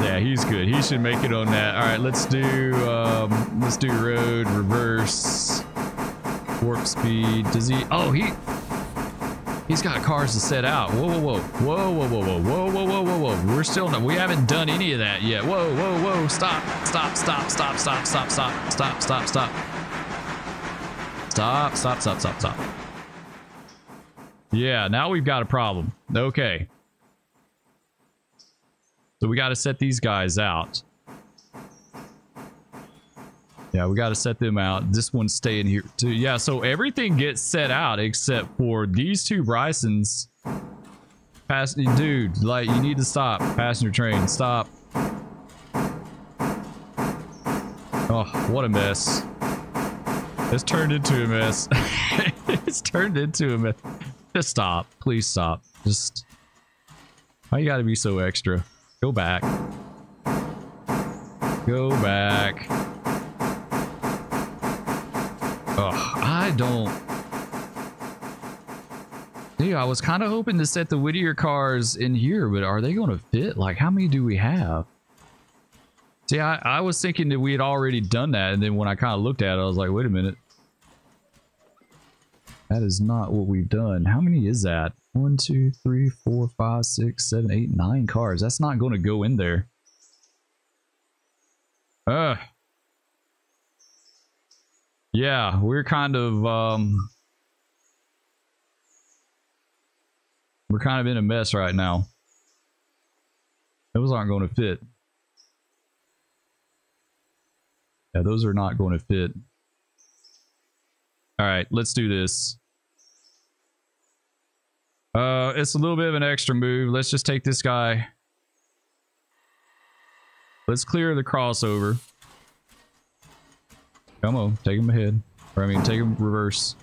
Yeah, he's good. He should make it on that. All right, let's do, um, let's do road, reverse, warp speed. Does he, oh, he... He's got cars to set out. Whoa, whoa, whoa, whoa, whoa, whoa, whoa, whoa, whoa, whoa, whoa, whoa. We're still not. We haven't done any of that yet. Whoa, whoa, whoa. Stop, stop, stop, stop, stop, stop, stop, stop, stop, stop, stop, stop, stop, stop, stop. Yeah, now we've got a problem. Okay. So we got to set these guys out. Yeah, we got to set them out. This one's staying here too. Yeah, so everything gets set out except for these two Brysons. Pass, dude, like, you need to stop. Passenger train, stop. Oh, what a mess. It's turned into a mess. It's turned into a mess. Just stop. Please stop. Just... Why you got to be so extra? Go back. Go back. Oh, I don't... Dude, I was kind of hoping to set the Whittier cars in here, but are they going to fit? Like, how many do we have? See, I, I was thinking that we had already done that, and then when I kind of looked at it, I was like, wait a minute. That is not what we've done. How many is that? One, two, three, four, five, six, seven, eight, nine cars. That's not going to go in there. Ugh. Yeah, we're kind of um, we're kind of in a mess right now. Those aren't going to fit. Yeah, those are not going to fit. All right, let's do this. Uh, it's a little bit of an extra move. Let's just take this guy. Let's clear the crossover. Come on, take him ahead. Or I mean, take him reverse.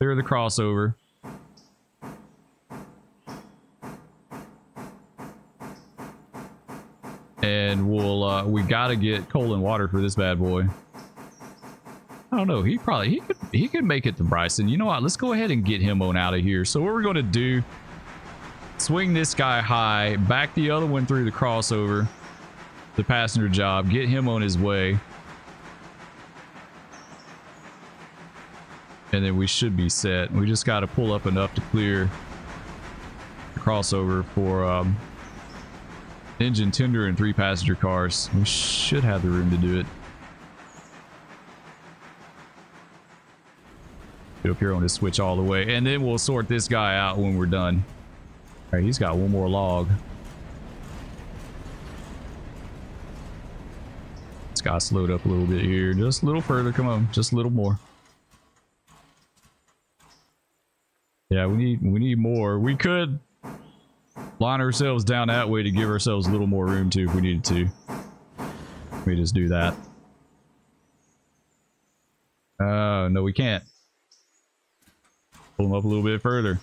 Clear the crossover. And we'll, uh, we gotta get coal and water for this bad boy. I don't know, he probably, he could, he could make it to Bryson. You know what, let's go ahead and get him on out of here. So what we're gonna do, swing this guy high, back the other one through the crossover. The passenger job, get him on his way. And then we should be set. We just got to pull up enough to clear the crossover for um, engine tender and three passenger cars. We should have the room to do it. Get up here on this switch all the way. And then we'll sort this guy out when we're done. All right, he's got one more log. Got slowed up a little bit here. Just a little further. Come on. Just a little more. Yeah, we need we need more. We could line ourselves down that way to give ourselves a little more room too if we needed to. We just do that. Oh, no, we can't. Pull them up a little bit further.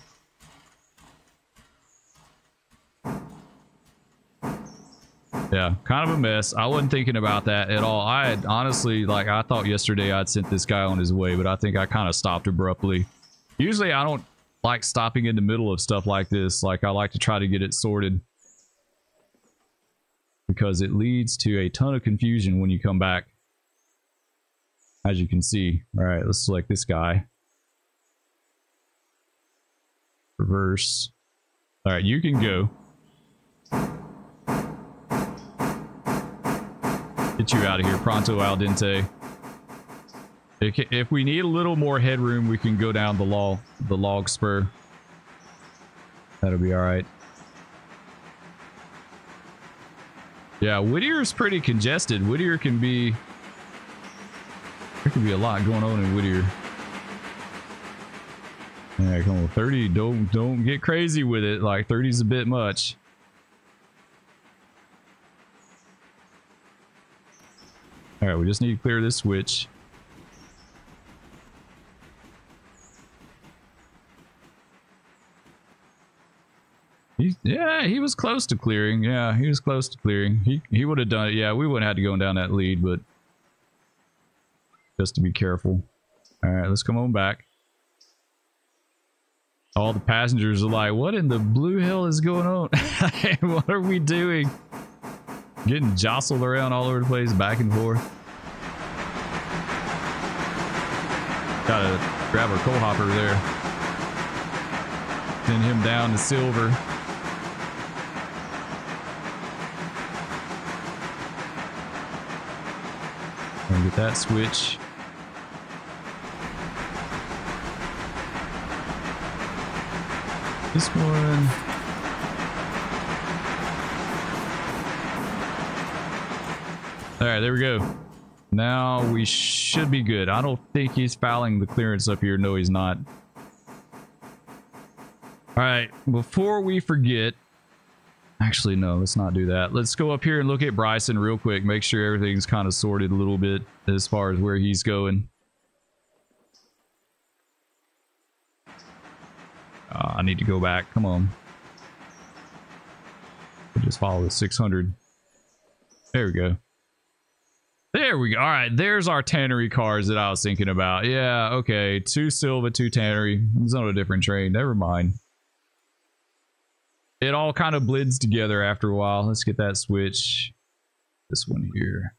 Yeah, kind of a mess. I wasn't thinking about that at all. I had honestly, like, I thought yesterday I'd sent this guy on his way, but I think I kind of stopped abruptly. Usually I don't like stopping in the middle of stuff like this. Like, I like to try to get it sorted, because it leads to a ton of confusion when you come back, as you can see. All right, let's select this guy. Reverse. All right, you can go. Get you out of here, pronto al dente. If we need a little more headroom, we can go down the log, the log spur. That'll be all right. Yeah, Whittier is pretty congested. Whittier can be. There could be a lot going on in Whittier. Yeah, come on, thirty. Don't don't get crazy with it. Like thirty is a bit much. All right, we just need to clear this switch. He, yeah, he was close to clearing. Yeah, he was close to clearing. He he would have done it. Yeah, we wouldn't have had to go down that lead, but just to be careful. All right, let's come on back. All the passengers are like, "What in the blue hell is going on? What are we doing?" Getting jostled around all over the place, back and forth. Gotta grab our coal hopper there. Send him down to Silver. And get that switch. This one. All right, there we go. Now we should be good. I don't think he's fouling the clearance up here. No, he's not. All right, before we forget, actually, no, let's not do that. Let's go up here and look at Bryson real quick. Make sure everything's kind of sorted a little bit as far as where he's going. Oh, I need to go back. Come on. We'll just follow the six hundred. There we go. There we go. All right, there's our tannery cars that I was thinking about. Yeah, okay. Two Silva, two tannery. It's on a different train. Never mind. It all kind of blends together after a while. Let's get that switch. This one here.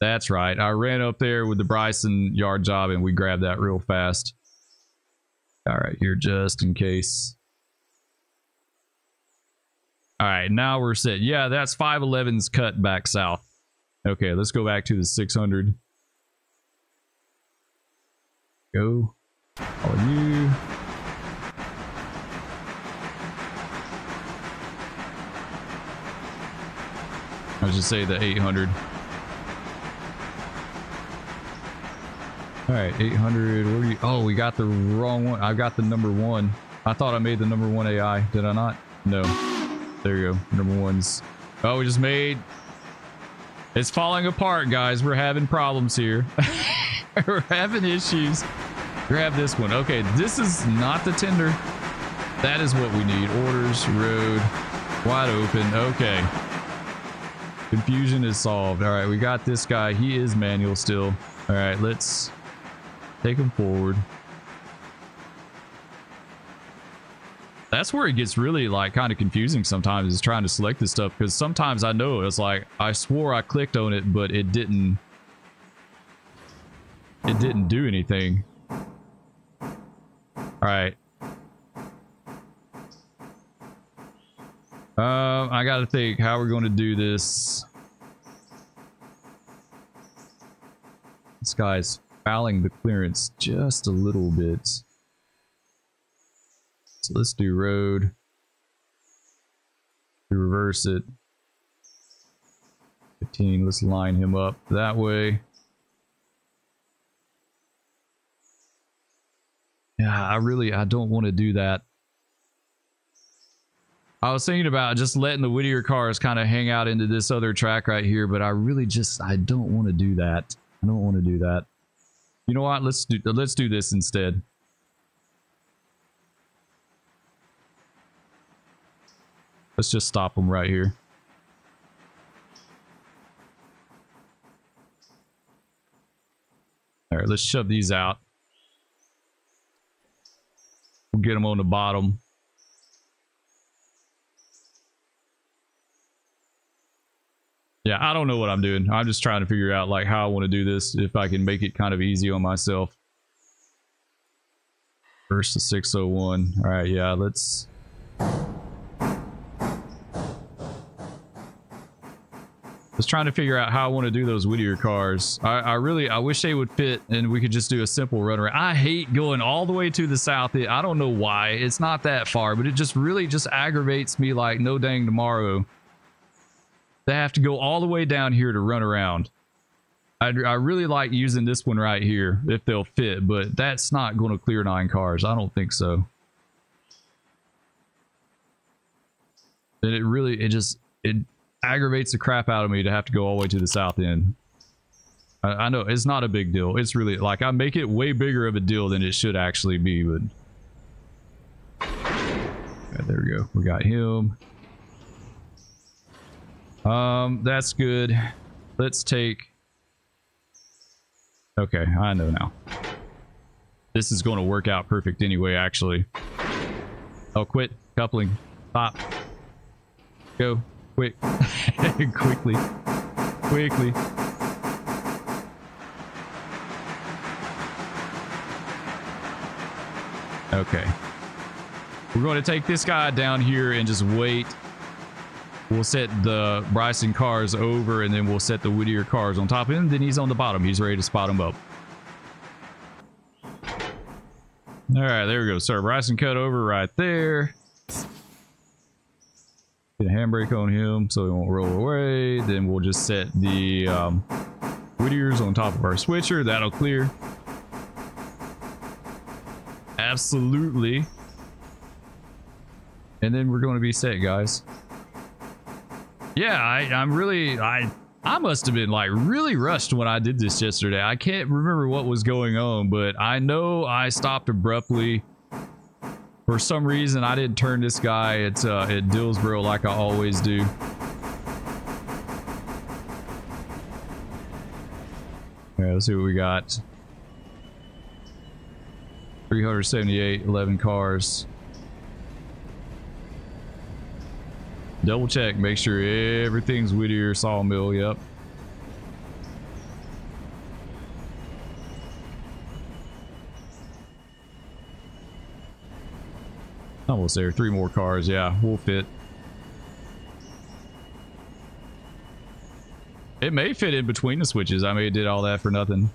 That's right. I ran up there with the Bryson yard job, and we grabbed that real fast. All right, here, just in case. All right, now we're set. Yeah, that's five eleven's cut back south. Okay, let's go back to the six hundred. Go. All of you. I should say the eight hundred. All right, eight hundred. Where are you? Oh, we got the wrong one. I've got the number one. I thought I made the number one A I. Did I not? No. There you go. Number one's. Oh, we just made. It's falling apart, guys. We're having problems here. We're having issues. Grab this one. Okay, this is not the tender. That is what we need. Orders, road, wide open. Okay. Confusion is solved. All right, we got this guy. He is manual still. All right, let's take him forward. That's where it gets really like kind of confusing sometimes, is trying to select this stuff, because sometimes I know it's like I swore I clicked on it, but it didn't it didn't do anything. All right, um I gotta think how we're going to do this. This guy's fouling the clearance just a little bit. So let's do road. We reverse it. fifteen, let's line him up that way. Yeah, I really, I don't want to do that. I was thinking about just letting the Whittier cars kind of hang out into this other track right here, but I really just, I don't want to do that. I don't want to do that. You know what? Let's do let's do this instead. Let's just stop them right here. All right, let's shove these out. We'll get them on the bottom. Yeah, I don't know what I'm doing. I'm just trying to figure out like how I want to do this, if I can make it kind of easy on myself. First the six oh one. All right, yeah, let's... Just trying to figure out how I want to do those Whittier cars. I, I really, I wish they would fit and we could just do a simple run around. I hate going all the way to the south. I don't know why. It's not that far, but it just really just aggravates me like no dang tomorrow. They have to go all the way down here to run around. I, I really like using this one right here if they'll fit, but that's not going to clear nine cars. I don't think so. And it really, it just, it... aggravates the crap out of me to have to go all the way to the south end. I, I know it's not a big deal. It's really like I make it way bigger of a deal than it should actually be, but okay, there we go. We got him. Um, that's good. Let's take. Okay, I know now. This is going to work out perfect anyway. Actually, oh, quit coupling. Pop. Go. Quick, quickly, quickly. Okay. We're going to take this guy down here and just wait. We'll set the Bryson cars over and then we'll set the Whittier cars on top of him. Then he's on the bottom. He's ready to spot him up. All right, there we go. Sir, Bryson cut over right there. Get a handbrake on him so he won't roll away. Then we'll just set the um, Whittiers on top of our switcher. That'll clear. Absolutely. And then we're going to be set, guys. Yeah, I, I'm really... I I must have been like really rushed when I did this yesterday. I can't remember what was going on, but I know I stopped abruptly. For some reason, I didn't turn this guy at, uh, at Dillsboro like I always do. All right, let's see what we got. three seventy-eight, eleven cars. Double check, make sure everything's Whittier sawmill, yep. Almost there. Three more cars. Yeah, we'll fit. It may fit in between the switches. I may have did all that for nothing.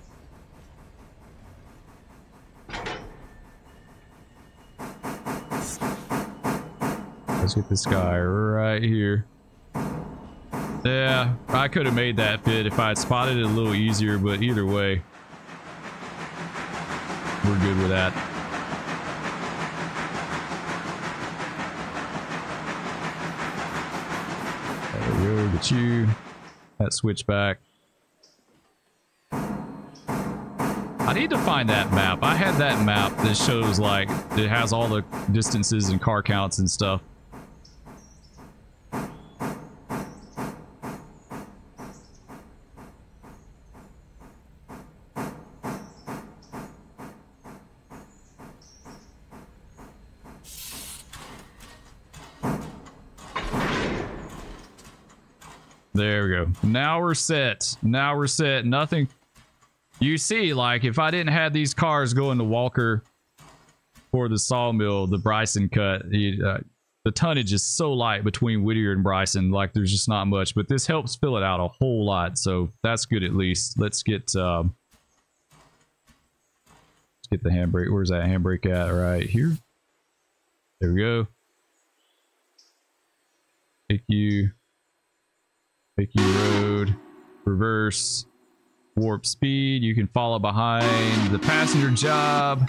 Let's get this guy right here. Yeah, I could have made that fit if I had spotted it a little easier, but either way, we're good with that. At you, that switchback. I need to find that map. I had that map that shows like it has all the distances and car counts and stuff. There we go. Now we're set. Now we're set. Nothing. You see, like, if I didn't have these cars going to Walker for the sawmill, the Bryson cut, he, uh, the tonnage is so light between Whittier and Bryson. Like, there's just not much. But this helps fill it out a whole lot. So that's good at least. Let's get, um, let's get the handbrake. Where's that handbrake at? Right here. There we go. Take you... Picky road, reverse, warp speed. You can follow behind the passenger job.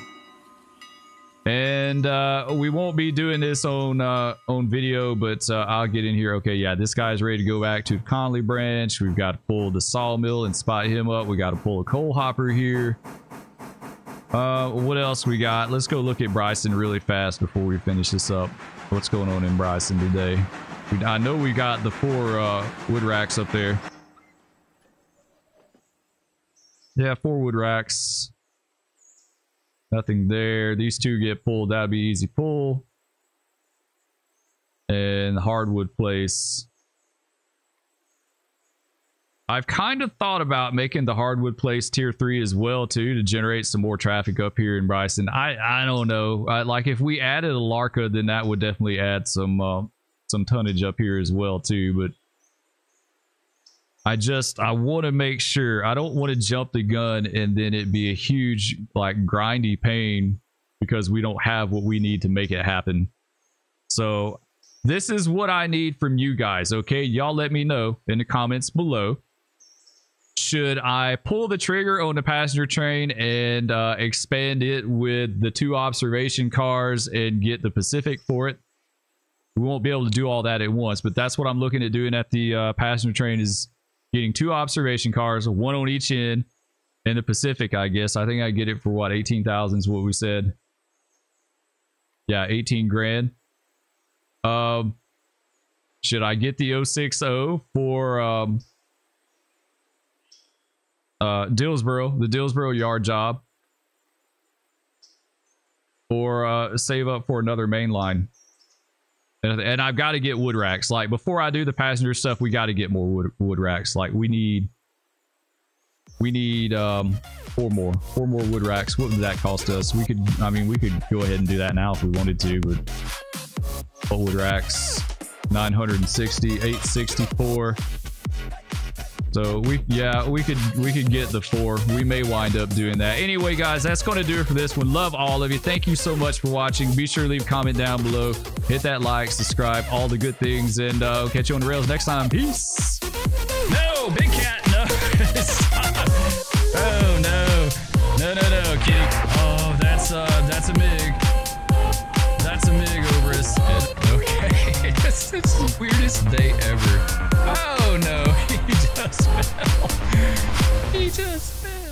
And uh, we won't be doing this on uh, on video, but uh, I'll get in here. Okay, yeah, this guy's ready to go back to Conley branch. We've got to pull the sawmill and spot him up. We got to pull a coal hopper here. Uh, what else we got? Let's go look at Bryson really fast before we finish this up. What's going on in Bryson today? We, I know we got the four uh, wood racks up there. Yeah, four wood racks. Nothing there. These two get pulled. That'd be easy pull. And hardwood place. I've kind of thought about making the hardwood place tier three as well too, to generate some more traffic up here in Bryson. I I don't know. I, like if we added Alarka, then that would definitely add some uh, some tonnage up here as well too. But I just, I want to make sure, I don't want to jump the gun and then it be a huge, like, grindy pain because we don't have what we need to make it happen. So this is what I need from you guys, okay? Y'all let me know in the comments below. Should I pull the trigger on the passenger train and uh, expand it with the two observation cars and get the Pacific for it? We won't be able to do all that at once, but that's what I'm looking at doing at the uh, passenger train is getting two observation cars, one on each end, and the Pacific, I guess. I think I get it for, what, eighteen thousand is what we said. Yeah, eighteen grand. Um, should I get the oh sixty for um, uh, Dillsboro, the Dillsboro yard job? Or uh, save up for another main line? And, and I've got to get wood racks. Like, before I do the passenger stuff, we got to get more wood, wood racks. Like, we need... We need, um, four more. Four more wood racks. What would that cost us? We could... I mean, we could go ahead and do that now if we wanted to, but... Four wood racks. nine sixty. eight sixty-four. So, we... Yeah, we could... We could get the four. We may wind up doing that. Anyway, guys, that's going to do it for this one. Love all of you. Thank you so much for watching. Be sure to leave a comment down below. Hit that like, subscribe, all the good things, and uh, catch you on the rails next time. Peace. No, big cat, no. Oh, no. No, no, no, kick. Oh, that's, uh, that's a mig. That's a mig over his head. Okay. That's the weirdest day ever. Oh, no. He just fell. He just fell.